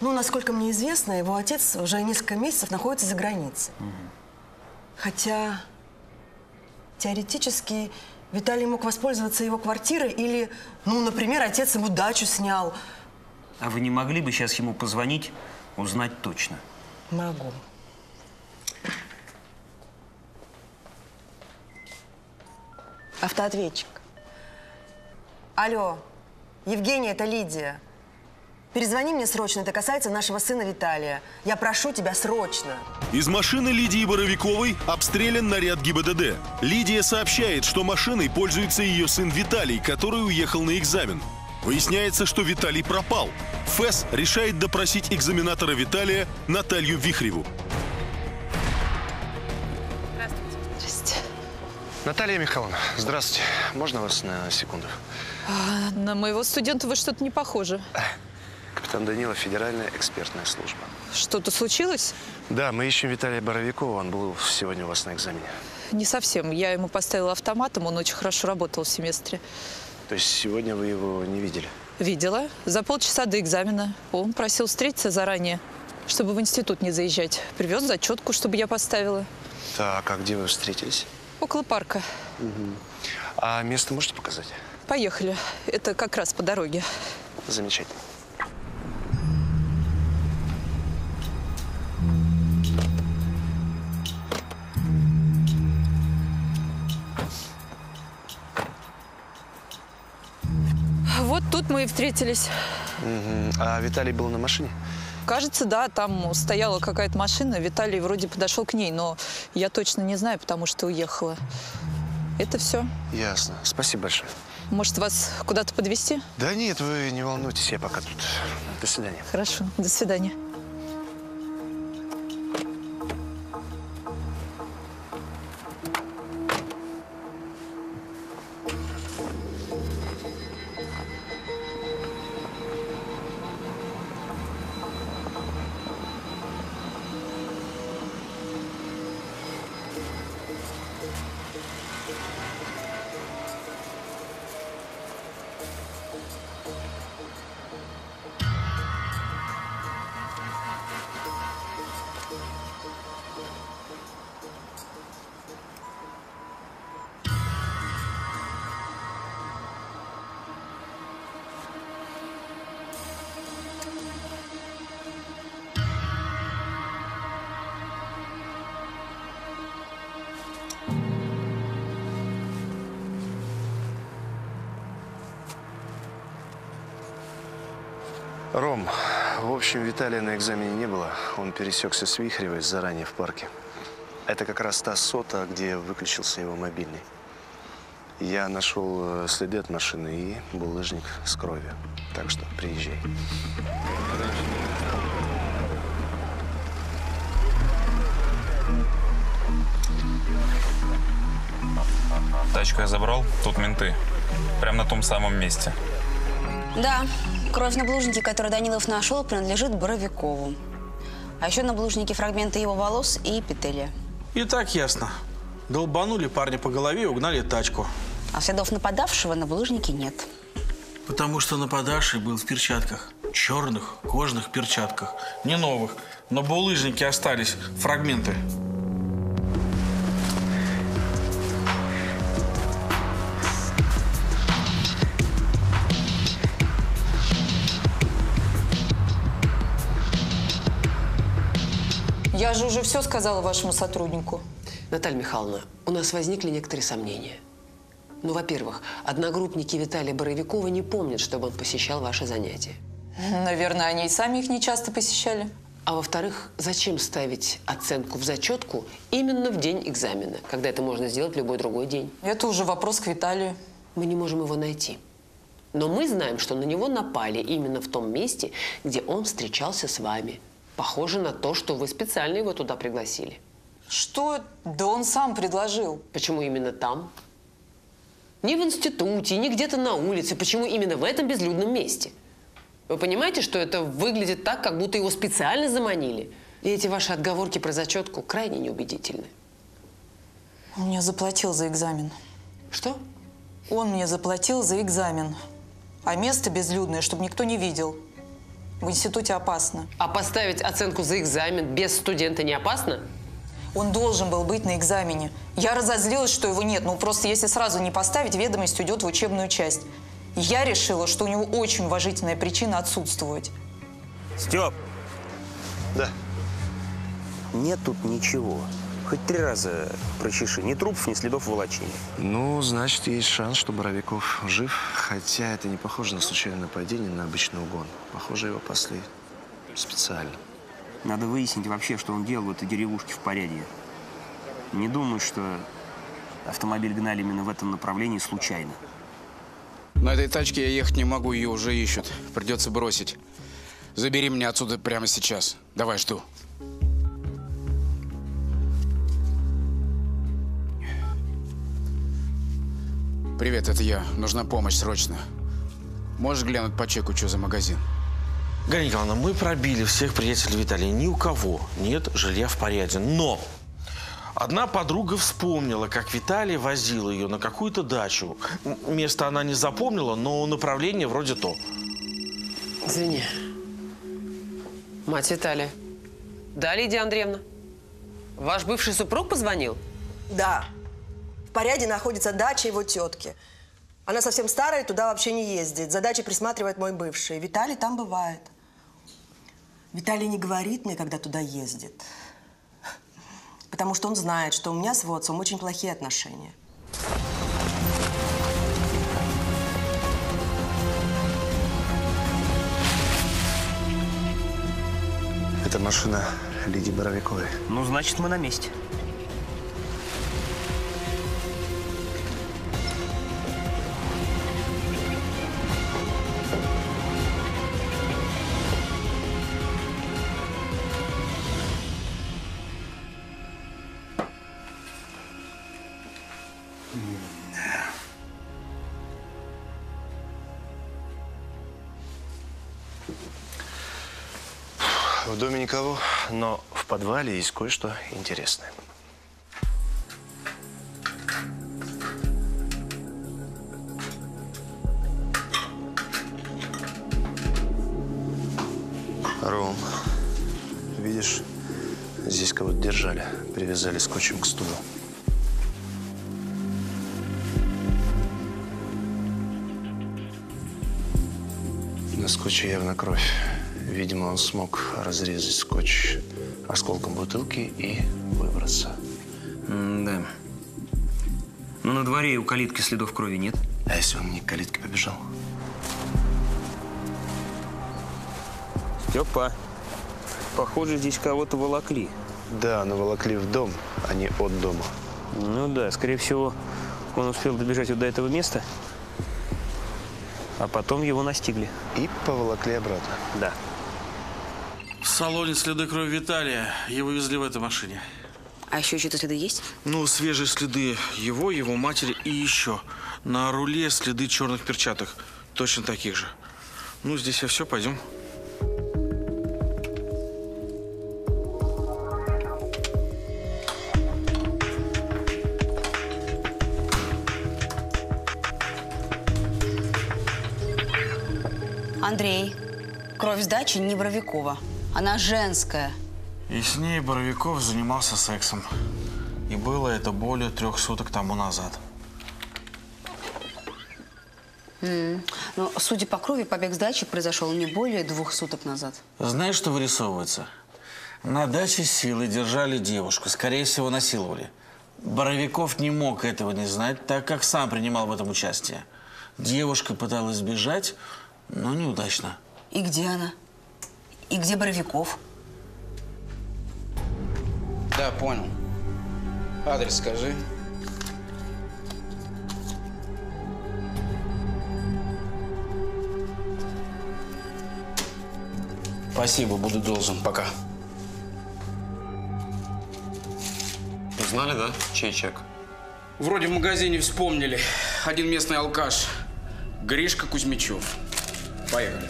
Ну, насколько мне известно, его отец уже несколько месяцев находится за границей. Угу. Хотя… Теоретически, Виталий мог воспользоваться его квартирой или, ну, например, отец ему дачу снял. А вы не могли бы сейчас ему позвонить, узнать точно? Могу. Автоответчик. Алло, Евгения, это Лидия. Перезвони мне срочно, это касается нашего сына Виталия. Я прошу тебя срочно. Из машины Лидии Боровиковой обстрелян наряд ГИБДД. Лидия сообщает, что машиной пользуется ее сын Виталий, который уехал на экзамен. Выясняется, что Виталий пропал. ФЭС решает допросить экзаменатора Виталия Наталью Вихреву. Здравствуйте. Здравствуйте. Наталья Михайловна, здравствуйте. Можно вас на секунду? На моего студента вы что-то не похожи. Капитан Данилов, федеральная экспертная служба. Что-то случилось? Да, мы ищем Виталия Боровикова. Он был сегодня у вас на экзамене. Не совсем. Я ему поставила автоматом. Он очень хорошо работал в семестре. То есть сегодня вы его не видели? Видела. За полчаса до экзамена. Он просил встретиться заранее, чтобы в институт не заезжать. Привез зачетку, чтобы я поставила. Так, а где вы встретились? Около парка. Угу. А место можете показать? Поехали. Это как раз по дороге. Замечательно. Вот тут мы и встретились. Угу. А Виталий был на машине? Кажется, да. Там стояла какая-то машина. Виталий вроде подошел к ней, но я точно не знаю, потому что уехала. Это все. Ясно. Спасибо большое. Может, вас куда-то подвезти? Да нет, вы не волнуйтесь, я пока тут. До свидания. Хорошо. До свидания. Ром, в общем, Виталия на экзамене не было. Он пересекся с Вихревой заранее в парке. Это как раз та сота, где выключился его мобильный. Я нашел следы от машины и булыжник с кровью. Так что приезжай. Тачку я забрал, тут менты. Прямо на том самом месте. Да, кровь на булыжнике, которую Данилов нашел, принадлежит Боровикову. А еще на булыжнике фрагменты его волос и эпителия. И так ясно. Долбанули парня по голове и угнали тачку. А следов нападавшего на булыжнике нет. Потому что нападавший был в перчатках. Черных кожаных перчатках. Не новых. На булыжнике остались фрагменты. Я же уже все сказала вашему сотруднику. Наталья Михайловна, у нас возникли некоторые сомнения. Ну, во-первых, одногруппники Виталия Боровикова не помнят, чтобы он посещал ваши занятия. Наверное, они и сами их не часто посещали. А во-вторых, зачем ставить оценку в зачетку именно в день экзамена, когда это можно сделать в любой другой день? Это уже вопрос к Виталию. Мы не можем его найти. Но мы знаем, что на него напали именно в том месте, где он встречался с вами. Похоже на то, что вы специально его туда пригласили. Что? Да он сам предложил. Почему именно там? Не в институте, не где-то на улице. Почему именно в этом безлюдном месте? Вы понимаете, что это выглядит так, как будто его специально заманили? И эти ваши отговорки про зачетку крайне неубедительны. Он мне заплатил за экзамен. Что? Он мне заплатил за экзамен. А место безлюдное, чтобы никто не видел. В институте опасно. А поставить оценку за экзамен без студента не опасно? Он должен был быть на экзамене. Я разозлилась, что его нет. Ну, просто если сразу не поставить, ведомость уйдет в учебную часть. Я решила, что у него очень уважительная причина отсутствовать. Степ! Да? Нет тут ничего. Хоть 3 раза прочеши. Ни трупов, ни следов волочения. Ну, значит, есть шанс, что Боровиков жив. Хотя это не похоже на случайное нападение, на обычный угон. Похоже, его пасли специально. Надо выяснить вообще, что он делал в этой деревушке в Порядье. Не думаю, что автомобиль гнали именно в этом направлении случайно. На этой тачке я ехать не могу, ее уже ищут. Придется бросить. Забери меня отсюда прямо сейчас. Давай, жду. Привет, это я. Нужна помощь срочно. Можешь глянуть по чеку, что за магазин? Галина Николаевна, мы пробили всех приятелей Виталия. Ни у кого нет жилья в Порядье. Но одна подруга вспомнила, как Виталий возил ее на какую-то дачу. Место она не запомнила, но направление вроде то. Извини. Мать Виталия. Да, Лидия Андреевна? Ваш бывший супруг позвонил? Да. В Порядье находится дача его тетки. Она совсем старая, туда вообще не ездит. За дачей присматривает мой бывший. Виталий там бывает. Виталий не говорит мне, когда туда ездит. Потому что он знает, что у меня с Водцовым очень плохие отношения. Это машина Лидии Боровиковой. Ну, значит, мы на месте. В доме никого, но в подвале есть кое-что интересное. Ром, видишь, здесь кого-то держали, привязали скотчем к стулу. На скотче явно кровь. Видимо, он смог разрезать скотч осколком бутылки и выбраться. Да. Но на дворе у калитки следов крови нет. А если он не к калитке побежал? Степа, похоже, здесь кого-то волокли. Да, но волокли в дом, а не от дома. Ну да, скорее всего, как он успел добежать вот до этого места, а потом его настигли. И поволокли обратно. Да. В салоне следы крови Виталия. Его везли в этой машине. А еще чьи-то следы есть? Ну, свежие следы его матери и еще. На руле следы черных перчаток. Точно таких же. Ну, здесь я все, пойдем. Андрей, кровь с дачи не Боровикова. Она женская. И с ней Боровиков занимался сексом. И было это более 3 суток тому назад. Но, судя по крови, побег с дачи произошел не более 2 суток назад. Знаешь, что вырисовывается? На даче силы держали девушку. Скорее всего, насиловали. Боровиков не мог этого не знать, так как сам принимал в этом участие. Девушка пыталась сбежать, но неудачно. И где она? И где Боровиков? Да, понял. Адрес скажи. Спасибо, буду должен. Пока. Узнали, да? Чей чек? Вроде в магазине вспомнили. Один местный алкаш. Гришка Кузьмичев. Поехали.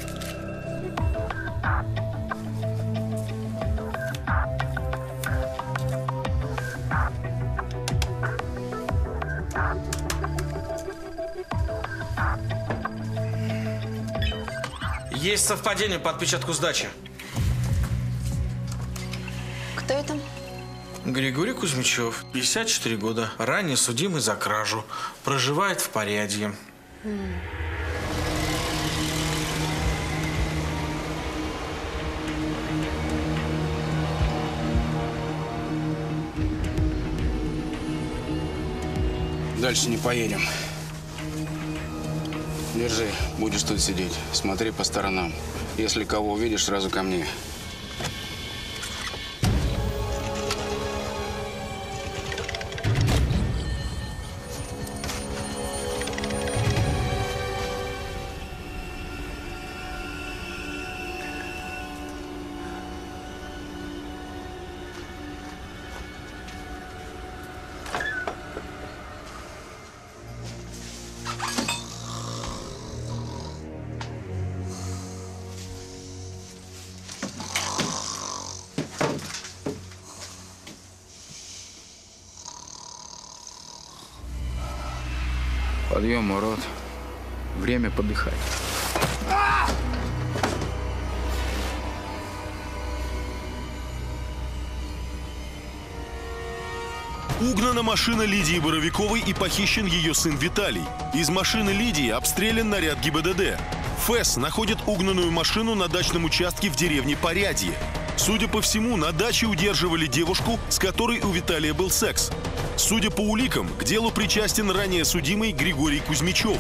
Есть совпадение по отпечатку сдачи. Кто это? Григорий Кузьмичев, 54 года, ранее судимый за кражу, проживает в Порядье. Дальше не поедем. Держи, будешь тут сидеть. Смотри по сторонам. Если кого увидишь, сразу ко мне. Подъем, урод. Время подыхать. Угнана машина Лидии Боровиковой и похищен ее сын Виталий. Из машины Лидии обстрелян наряд ГИБДД. ФЭС находит угнанную машину на дачном участке в деревне Порядье. Судя по всему, на даче удерживали девушку, с которой у Виталия был секс. Судя по уликам, к делу причастен ранее судимый Григорий Кузьмичев.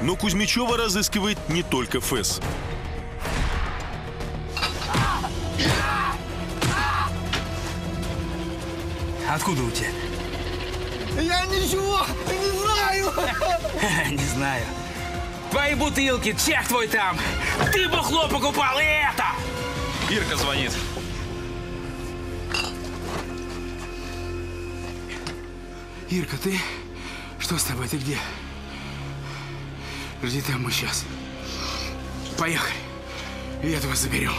Но Кузьмичева разыскивает не только ФЭС. Откуда у тебя? Я ничего не знаю! Не знаю. Твои бутылки, чек твой там! Ты бухло покупал и это! Ирка звонит. Ирка, ты? Что с тобой? Ты где? Жди там, мы сейчас. Поехали. И этого заберем.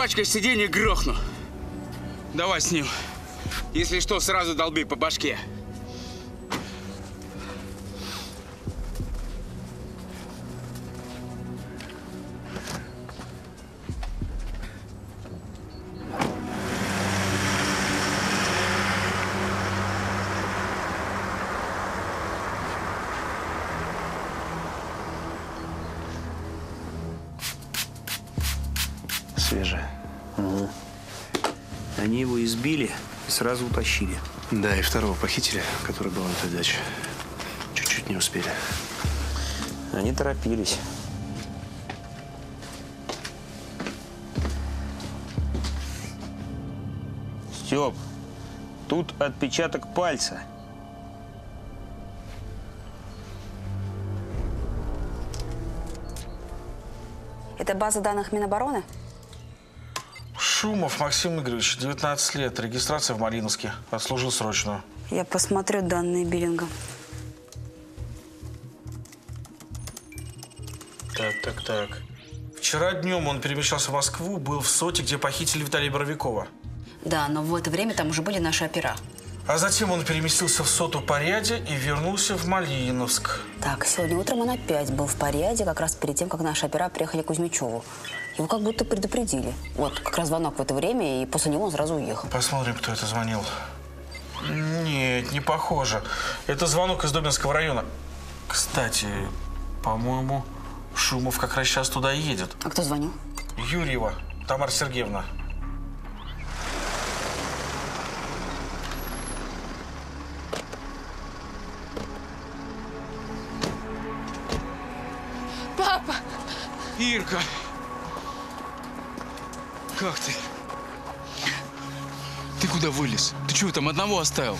пачкой сиденья грохну. Давай с ним. Если что, сразу долби по башке. Сразу утащили. Да, и второго похитили, который был на той даче. Чуть-чуть не успели. Они торопились. Стёп, тут отпечаток пальца. Это база данных Минобороны? Шумов Максим Игоревич, 19 лет, регистрация в Малиновске. Отслужил срочно. Я посмотрю данные биллинга. Так. Вчера днем он перемещался в Москву, был в СОТе, где похитили Виталия Боровикова. Да, но в это время там уже были наши опера. А затем он переместился в СОТу Порядье и вернулся в Малиновск. Так, сегодня утром он опять был в Порядье, как раз перед тем, как наши опера приехали к Кузьмичеву. Его как будто предупредили. Вот, как раз звонок в это время, и после него он сразу уехал. Посмотрим, кто это звонил. Нет, не похоже. Это звонок из Дубинского района. Кстати, по-моему, Шумов как раз сейчас туда едет. А кто звонил? Юрьева, Тамара Сергеевна. Папа! Ирка! Как ты? Ты куда вылез? Ты чего там одного оставил?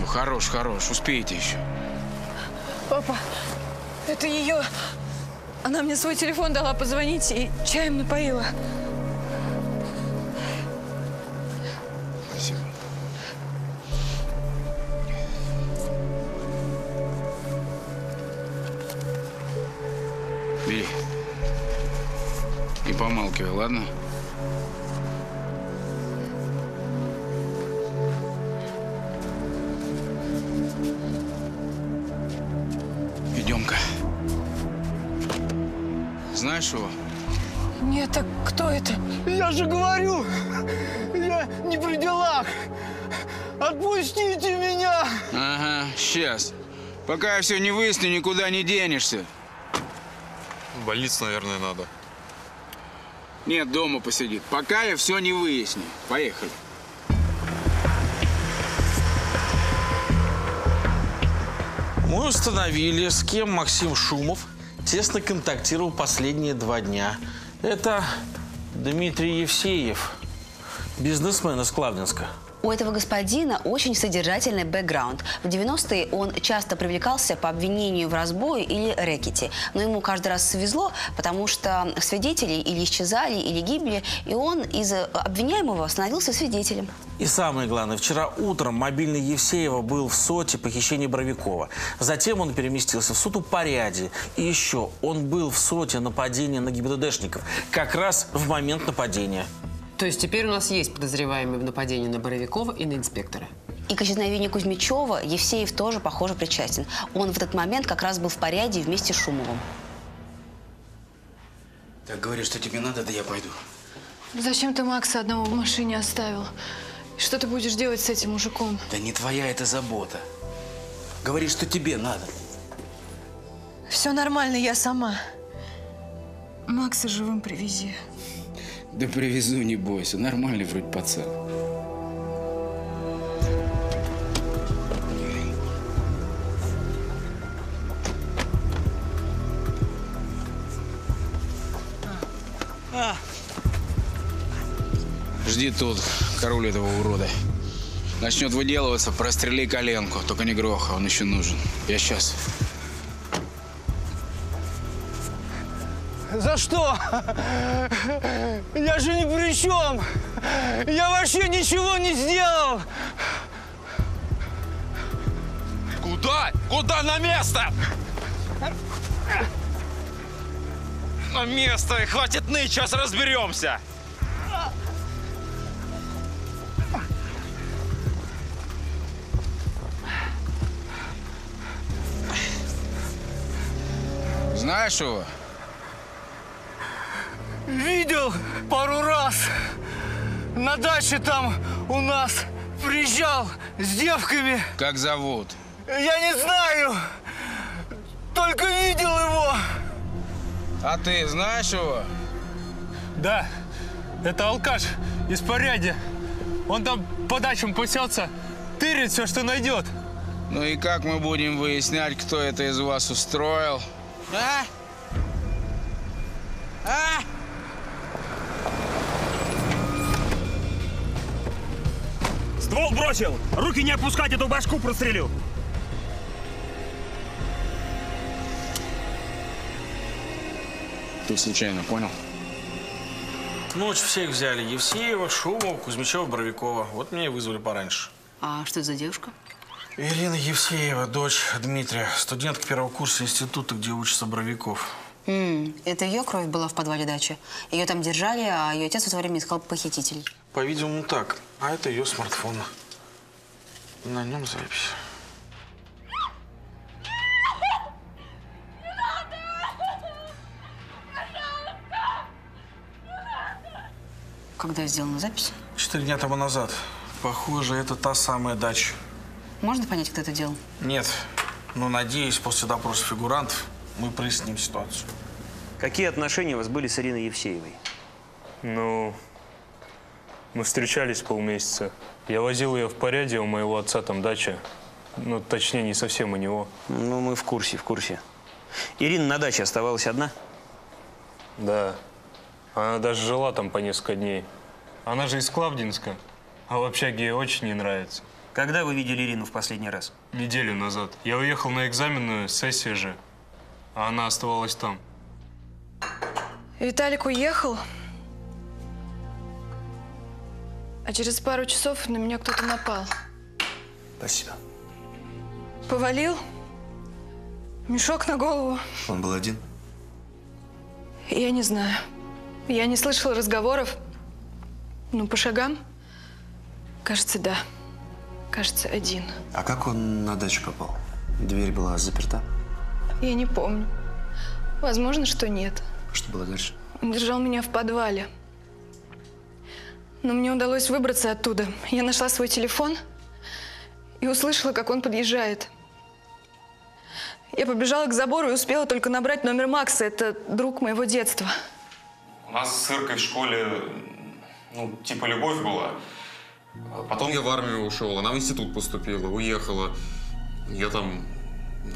Ну, хорош, успеете еще. Папа, это ее. Она мне свой телефон дала позвонить и чаем напоила. Помалкивай, ладно? Идем-ка. Знаешь его? Нет, так кто это? Я же говорю, я не при делах. Отпустите меня! Ага, сейчас. Пока я все не выясню, никуда не денешься. В больницу, наверное, надо. Нет, дома посидит. Пока я все не выясню. Поехали. Мы установили, с кем Максим Шумов тесно контактировал последние 2 дня. Это Дмитрий Евсеев, бизнесмен из Клавдинска. У этого господина очень содержательный бэкграунд. В 90-е он часто привлекался по обвинению в разбое или рэкете. Но ему каждый раз свезло, потому что свидетели или исчезали, или гибли, и он из обвиняемого становился свидетелем. И самое главное, вчера утром мобильный Евсеева был в СОТе похищения Боровикова. Затем он переместился в СОТу Порядье. И еще он был в СОТе нападения на ГИБДДшников, как раз в момент нападения. То есть теперь у нас есть подозреваемые в нападении на Боровикова и на инспектора. И к исчезновению Кузьмичева Евсеев тоже, похоже, причастен. Он в этот момент как раз был в Порядье вместе с Шумовым. Так, говори, что тебе надо, да я пойду. Зачем ты Макса одного в машине оставил? Что ты будешь делать с этим мужиком? Да не твоя это забота. Говори, что тебе надо. Все нормально, я сама. Макса живым привези. Да привезу, не бойся. Нормальный вроде пацан. Жди тут, король этого урода. Начнет выделываться, прострели коленку. Только не гроха, он еще нужен. Я сейчас. За что? Я же ни при чем! Я вообще ничего не сделал! Куда? Куда на место? на место и хватит ныть, сейчас разберемся. Знаешь его? Видел пару раз. На даче там у нас приезжал с девками. Как зовут? Я не знаю. Только видел его. А ты знаешь его? Да. Это алкаш из Порядья. Он там по дачам пасется, тырит все, что найдет. Ну и как мы будем выяснять, кто это из вас устроил? А? А? Ствол бросил! Руки не опускать, эту башку прострелю! Ты случайно понял? Ночь всех взяли. Евсеева, Шумова, Кузьмичева, Боровикова. Вот меня и вызвали пораньше. А что за девушка? Ирина Евсеева, дочь Дмитрия, студентка первого курса института, где учится Боровиков. Это ее кровь была в подвале дачи? Ее там держали, а ее отец в это время искал похитителей? По-видимому, так. А это ее смартфон. На нем запись. Когда сделана запись? 4 дня тому назад. Похоже, это та самая дача. Можно понять, кто это делал? Нет. Но, надеюсь, после допроса фигурантов мы проясним ситуацию. Какие отношения у вас были с Ириной Евсеевой? Ну, мы встречались полмесяца. Я возил ее в Порядье, у моего отца там дача. Ну, точнее, не совсем у него. Ну, мы в курсе, в курсе. Ирина на даче оставалась одна? Да. Она даже жила там по несколько дней. Она же из Клавдинска, а в общаге ей очень не нравится. Когда вы видели Ирину в последний раз? Неделю назад. Я уехал на экзаменную, сессия же. А она оставалась там. Виталик уехал. А через пару часов на меня кто-то напал. Спасибо. Повалил. Мешок на голову. Он был один? Я не знаю. Я не слышала разговоров. Ну, по шагам, кажется, да. Кажется, один. А как он на дачу попал? Дверь была заперта? Я не помню. Возможно, что нет. Что было дальше? Он держал меня в подвале. Но мне удалось выбраться оттуда. Я нашла свой телефон и услышала, как он подъезжает. Я побежала к забору и успела только набрать номер Макса. Это друг моего детства. У нас с Иркой в школе, ну, типа любовь была. Потом я в армию ушел, она в институт поступила, уехала. Я там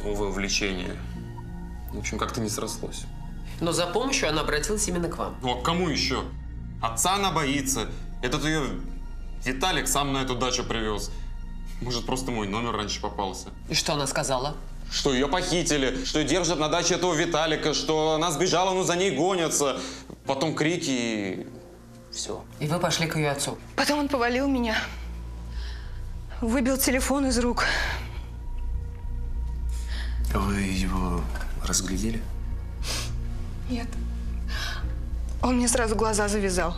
новое увлечение. В общем, как-то не срослось. Но за помощью она обратилась именно к вам. Ну а к кому еще? Отца она боится. Этот ее Виталик сам на эту дачу привез. Может, просто мой номер раньше попался. И что она сказала? Что ее похитили, что ее держат на даче этого Виталика, что она сбежала, но за ней гонятся. Потом крики и... все. И вы пошли к ее отцу? Потом он повалил меня. Выбил телефон из рук. Вы его разглядели? Нет. Он мне сразу глаза завязал.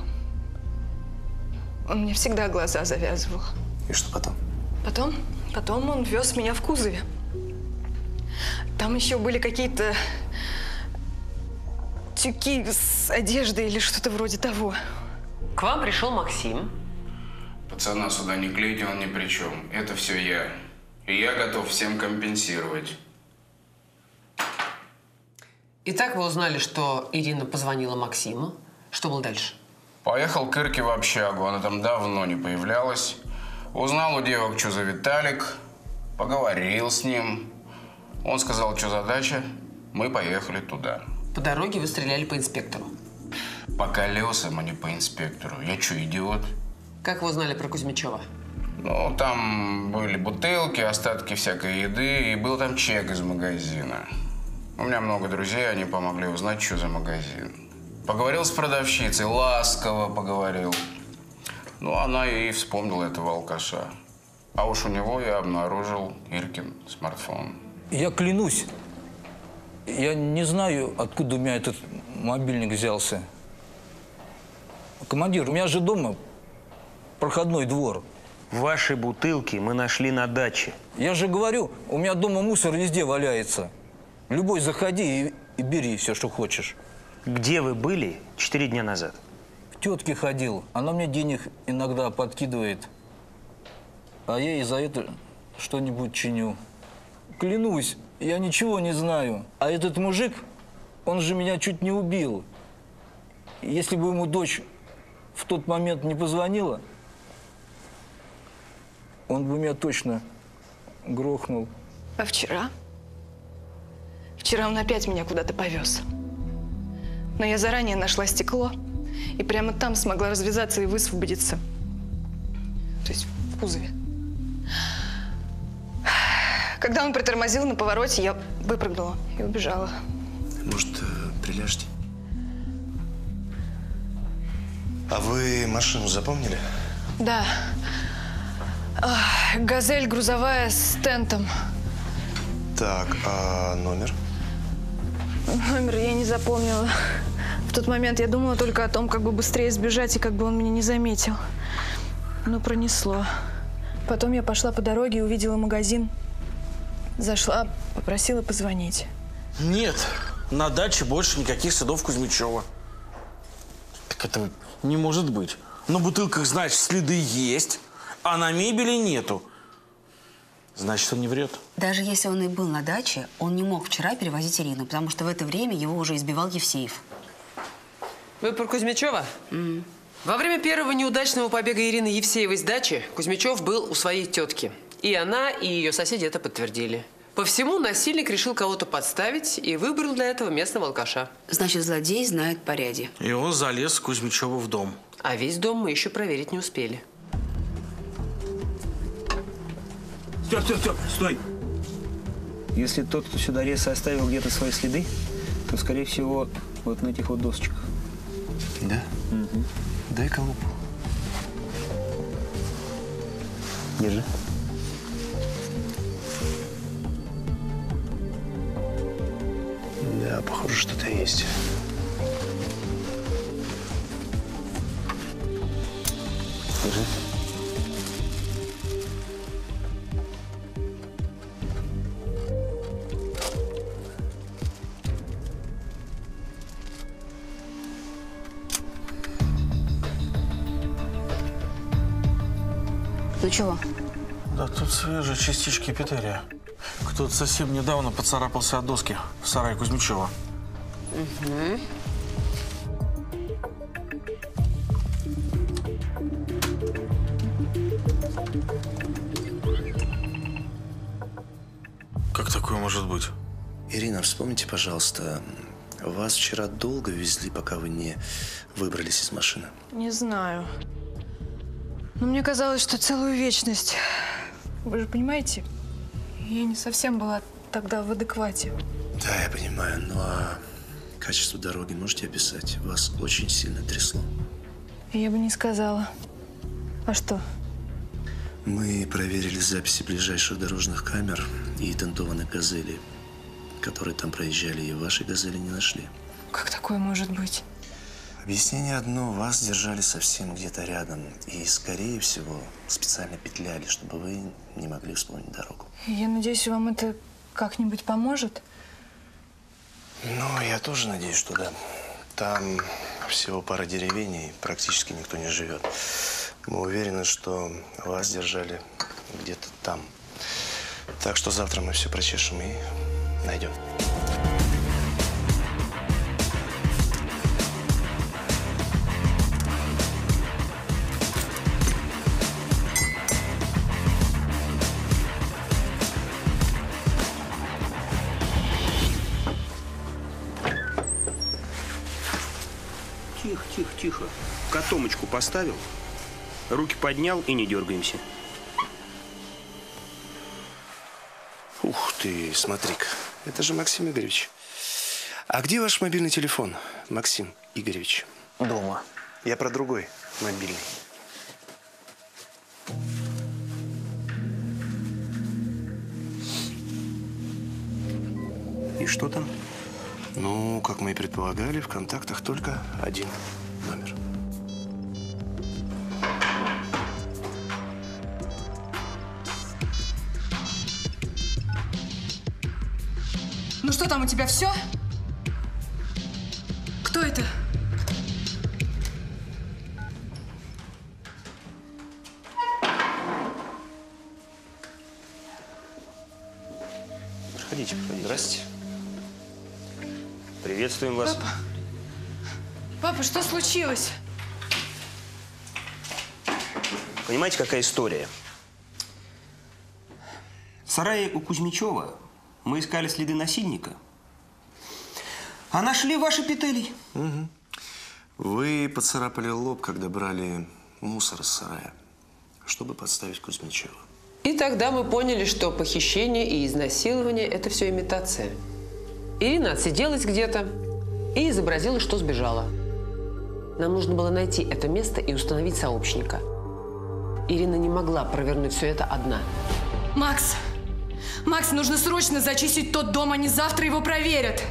Он мне всегда глаза завязывал. И что потом? Потом он вез меня в кузове. Там еще были какие-то тюки с одеждой или что-то вроде того. К вам пришел Максим. Пацана сюда не клейте, он ни при чем. Это все я. И я готов всем компенсировать. Итак, вы узнали, что Ирина позвонила Максиму. Что было дальше? Поехал к Ирке в общагу. Она там давно не появлялась. Узнал у девок, что за Виталик. Поговорил с ним. Он сказал, что за дача. Мы поехали туда. По дороге вы стреляли по инспектору. По колесам, а не по инспектору. Я что, идиот? Как вы узнали про Кузьмичева? Ну, там были бутылки, остатки всякой еды, и был там чек из магазина. У меня много друзей, они помогли узнать, что за магазин. Поговорил с продавщицей, ласково поговорил. Ну, она и вспомнила этого алкаша. А уж у него я обнаружил Иркин смартфон. Я клянусь, я не знаю, откуда у меня этот мобильник взялся. Командир, у меня же дома проходной двор. Ваши бутылки мы нашли на даче. Я же говорю, у меня дома мусор везде валяется. Любой заходи и бери все, что хочешь. Где вы были 4 дня назад? К тетке ходил. Она мне денег иногда подкидывает. А я ей за это что-нибудь чиню. Клянусь, я ничего не знаю. А этот мужик, он же меня чуть не убил. Если бы ему дочь в тот момент не позвонила, он бы меня точно грохнул. А вчера? Вчера он опять меня куда-то повез. Но я заранее нашла стекло и прямо там смогла развязаться и высвободиться. То есть в кузове. Когда он притормозил на повороте, я выпрыгнула и убежала. Может, приляжете? А вы машину запомнили? Да. Газель грузовая с тентом. Так, а номер? Номер я не запомнила. В тот момент я думала только о том, как бы быстрее сбежать и как бы он меня не заметил. Но пронесло. Потом я пошла по дороге и увидела магазин. Зашла, попросила позвонить. Нет, на даче больше никаких следов Кузьмичева. Так этого не может быть. На бутылках, значит, следы есть, а на мебели нету. Значит, он не врет. Даже если он и был на даче, он не мог вчера перевозить Ирину, потому что в это время его уже избивал Евсеев. Вы про Кузьмичева? Во время первого неудачного побега Ирины Евсеевой с дачи Кузьмичев был у своей тетки. И она, и ее соседи это подтвердили. По всему, насильник решил кого-то подставить и выбрал для этого местного алкаша. Значит, злодей знает Порядье. И он залез к Кузьмичеву в дом. А весь дом мы еще проверить не успели. Стоп, стоп, стоп, стой! Если тот, кто сюда рез, оставил где-то свои следы, то, скорее всего, вот на этих вот досочках. Да? Угу. Дай-ка лупу. Держи. Да, похоже, что-то есть. Держи. Ну чего? Да тут свежие частички эпителия. Кто-то совсем недавно поцарапался от доски в сарае Кузьмичева. Угу. Как такое может быть? Ирина, вспомните, пожалуйста, вас вчера долго везли, пока вы не выбрались из машины? Не знаю. Но мне казалось, что целую вечность. Вы же понимаете, я не совсем была тогда в адеквате. Да, я понимаю, но качество дороги можете описать? Вас очень сильно трясло. Я бы не сказала. А что? Мы проверили записи ближайших дорожных камер и тентованных газелей, которые там проезжали, и вашей газели не нашли. Как такое может быть? Объяснение одно, вас держали совсем где-то рядом и, скорее всего, специально петляли, чтобы вы не могли вспомнить дорогу. Я надеюсь, вам это как-нибудь поможет? Ну, я тоже надеюсь, что да. Там всего пара деревень, и практически никто не живет. Мы уверены, что вас держали где-то там. Так что завтра мы все прочешем и найдем. Тихо. Котомочку поставил, руки поднял и не дергаемся. Ух ты, смотри-ка, это же Максим Игоревич. А где ваш мобильный телефон, Максим Игоревич? Дома. Я про другой мобильный. И что там? Ну, как мы и предполагали, в контактах только один номер. Ну что там у тебя, все? Кто это? Проходите, проходите. Здрасте. Приветствуем вас. Папа, папа, что случилось? Понимаете, какая история? В сарае у Кузьмичева мы искали следы насильника, а нашли ваши петели. Угу. Вы поцарапали лоб, когда брали мусор из сарая, чтобы подставить Кузьмичева. И тогда мы поняли, что похищение и изнасилование – это все имитация. Ирина отсиделась где-то и изобразила, что сбежала. Нам нужно было найти это место и установить сообщника. Ирина не могла провернуть все это одна. Макс! Макс, нужно срочно зачистить тот дом, они завтра его проверят.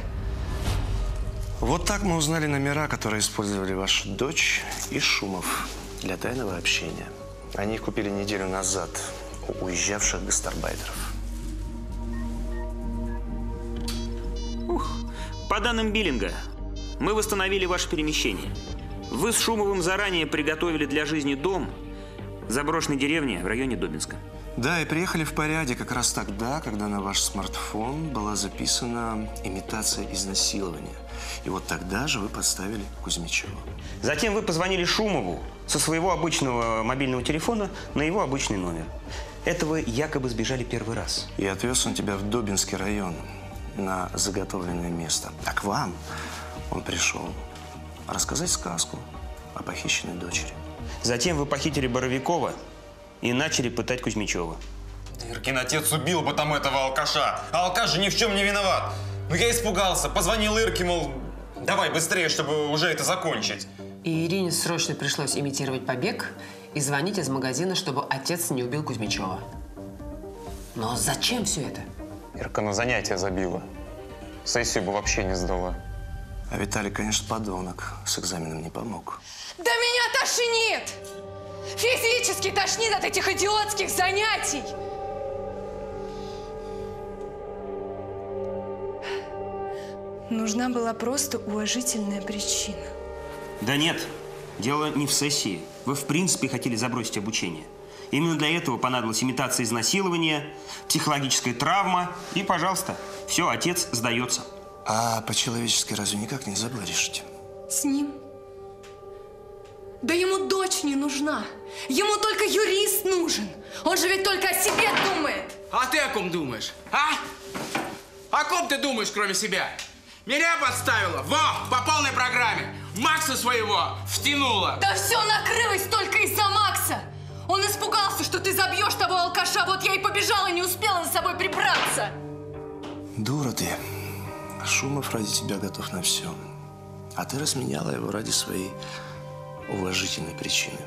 Вот так мы узнали номера, которые использовали ваша дочь и Шумов для тайного общения. Они их купили неделю назад у уезжавших гастарбайтеров. По данным биллинга, мы восстановили ваше перемещение. Вы с Шумовым заранее приготовили для жизни дом в заброшенной деревне в районе Дубинска. Да, и приехали в Порядье как раз тогда, когда на ваш смартфон была записана имитация изнасилования. И вот тогда же вы подставили Кузьмичева. Затем вы позвонили Шумову со своего обычного мобильного телефона на его обычный номер. Этого якобы сбежали первый раз. И отвез он тебя в Дубинский район, на заготовленное место. А к вам он пришел рассказать сказку о похищенной дочери. Затем вы похитили Боровикова и начали пытать Кузьмичева. Иркин отец убил бы там этого алкаша. А алкаш же ни в чем не виноват. Но я испугался, позвонил Ирке, мол, давай быстрее, чтобы уже это закончить. И Ирине срочно пришлось имитировать побег и звонить из магазина, чтобы отец не убил Кузьмичева. Но зачем все это? Ирка на занятия забила. Сессию бы вообще не сдала. А Виталий, конечно, подонок. С экзаменом не помог. Да меня тошнит! Физически тошнит от этих идиотских занятий! Нужна была просто уважительная причина. Да нет, дело не в сессии. Вы, в принципе, хотели забросить обучение. Именно для этого понадобилась имитация изнасилования, психологическая травма. И, пожалуйста, все, отец сдается. А по-человечески разве никак нельзя было решить? С ним? Да ему дочь не нужна. Ему только юрист нужен. Он же ведь только о себе думает. А ты о ком думаешь? А? О ком ты думаешь, кроме себя? Меня подставила, во, по полной программе. Макса своего втянула. Да все накрылось только из-за Макса. Он испугался, что ты забьешь того алкаша. Вот я и побежала, не успела за собой прибраться. Дура ты. Шумов ради тебя готов на все. А ты разменяла его ради своей уважительной причины.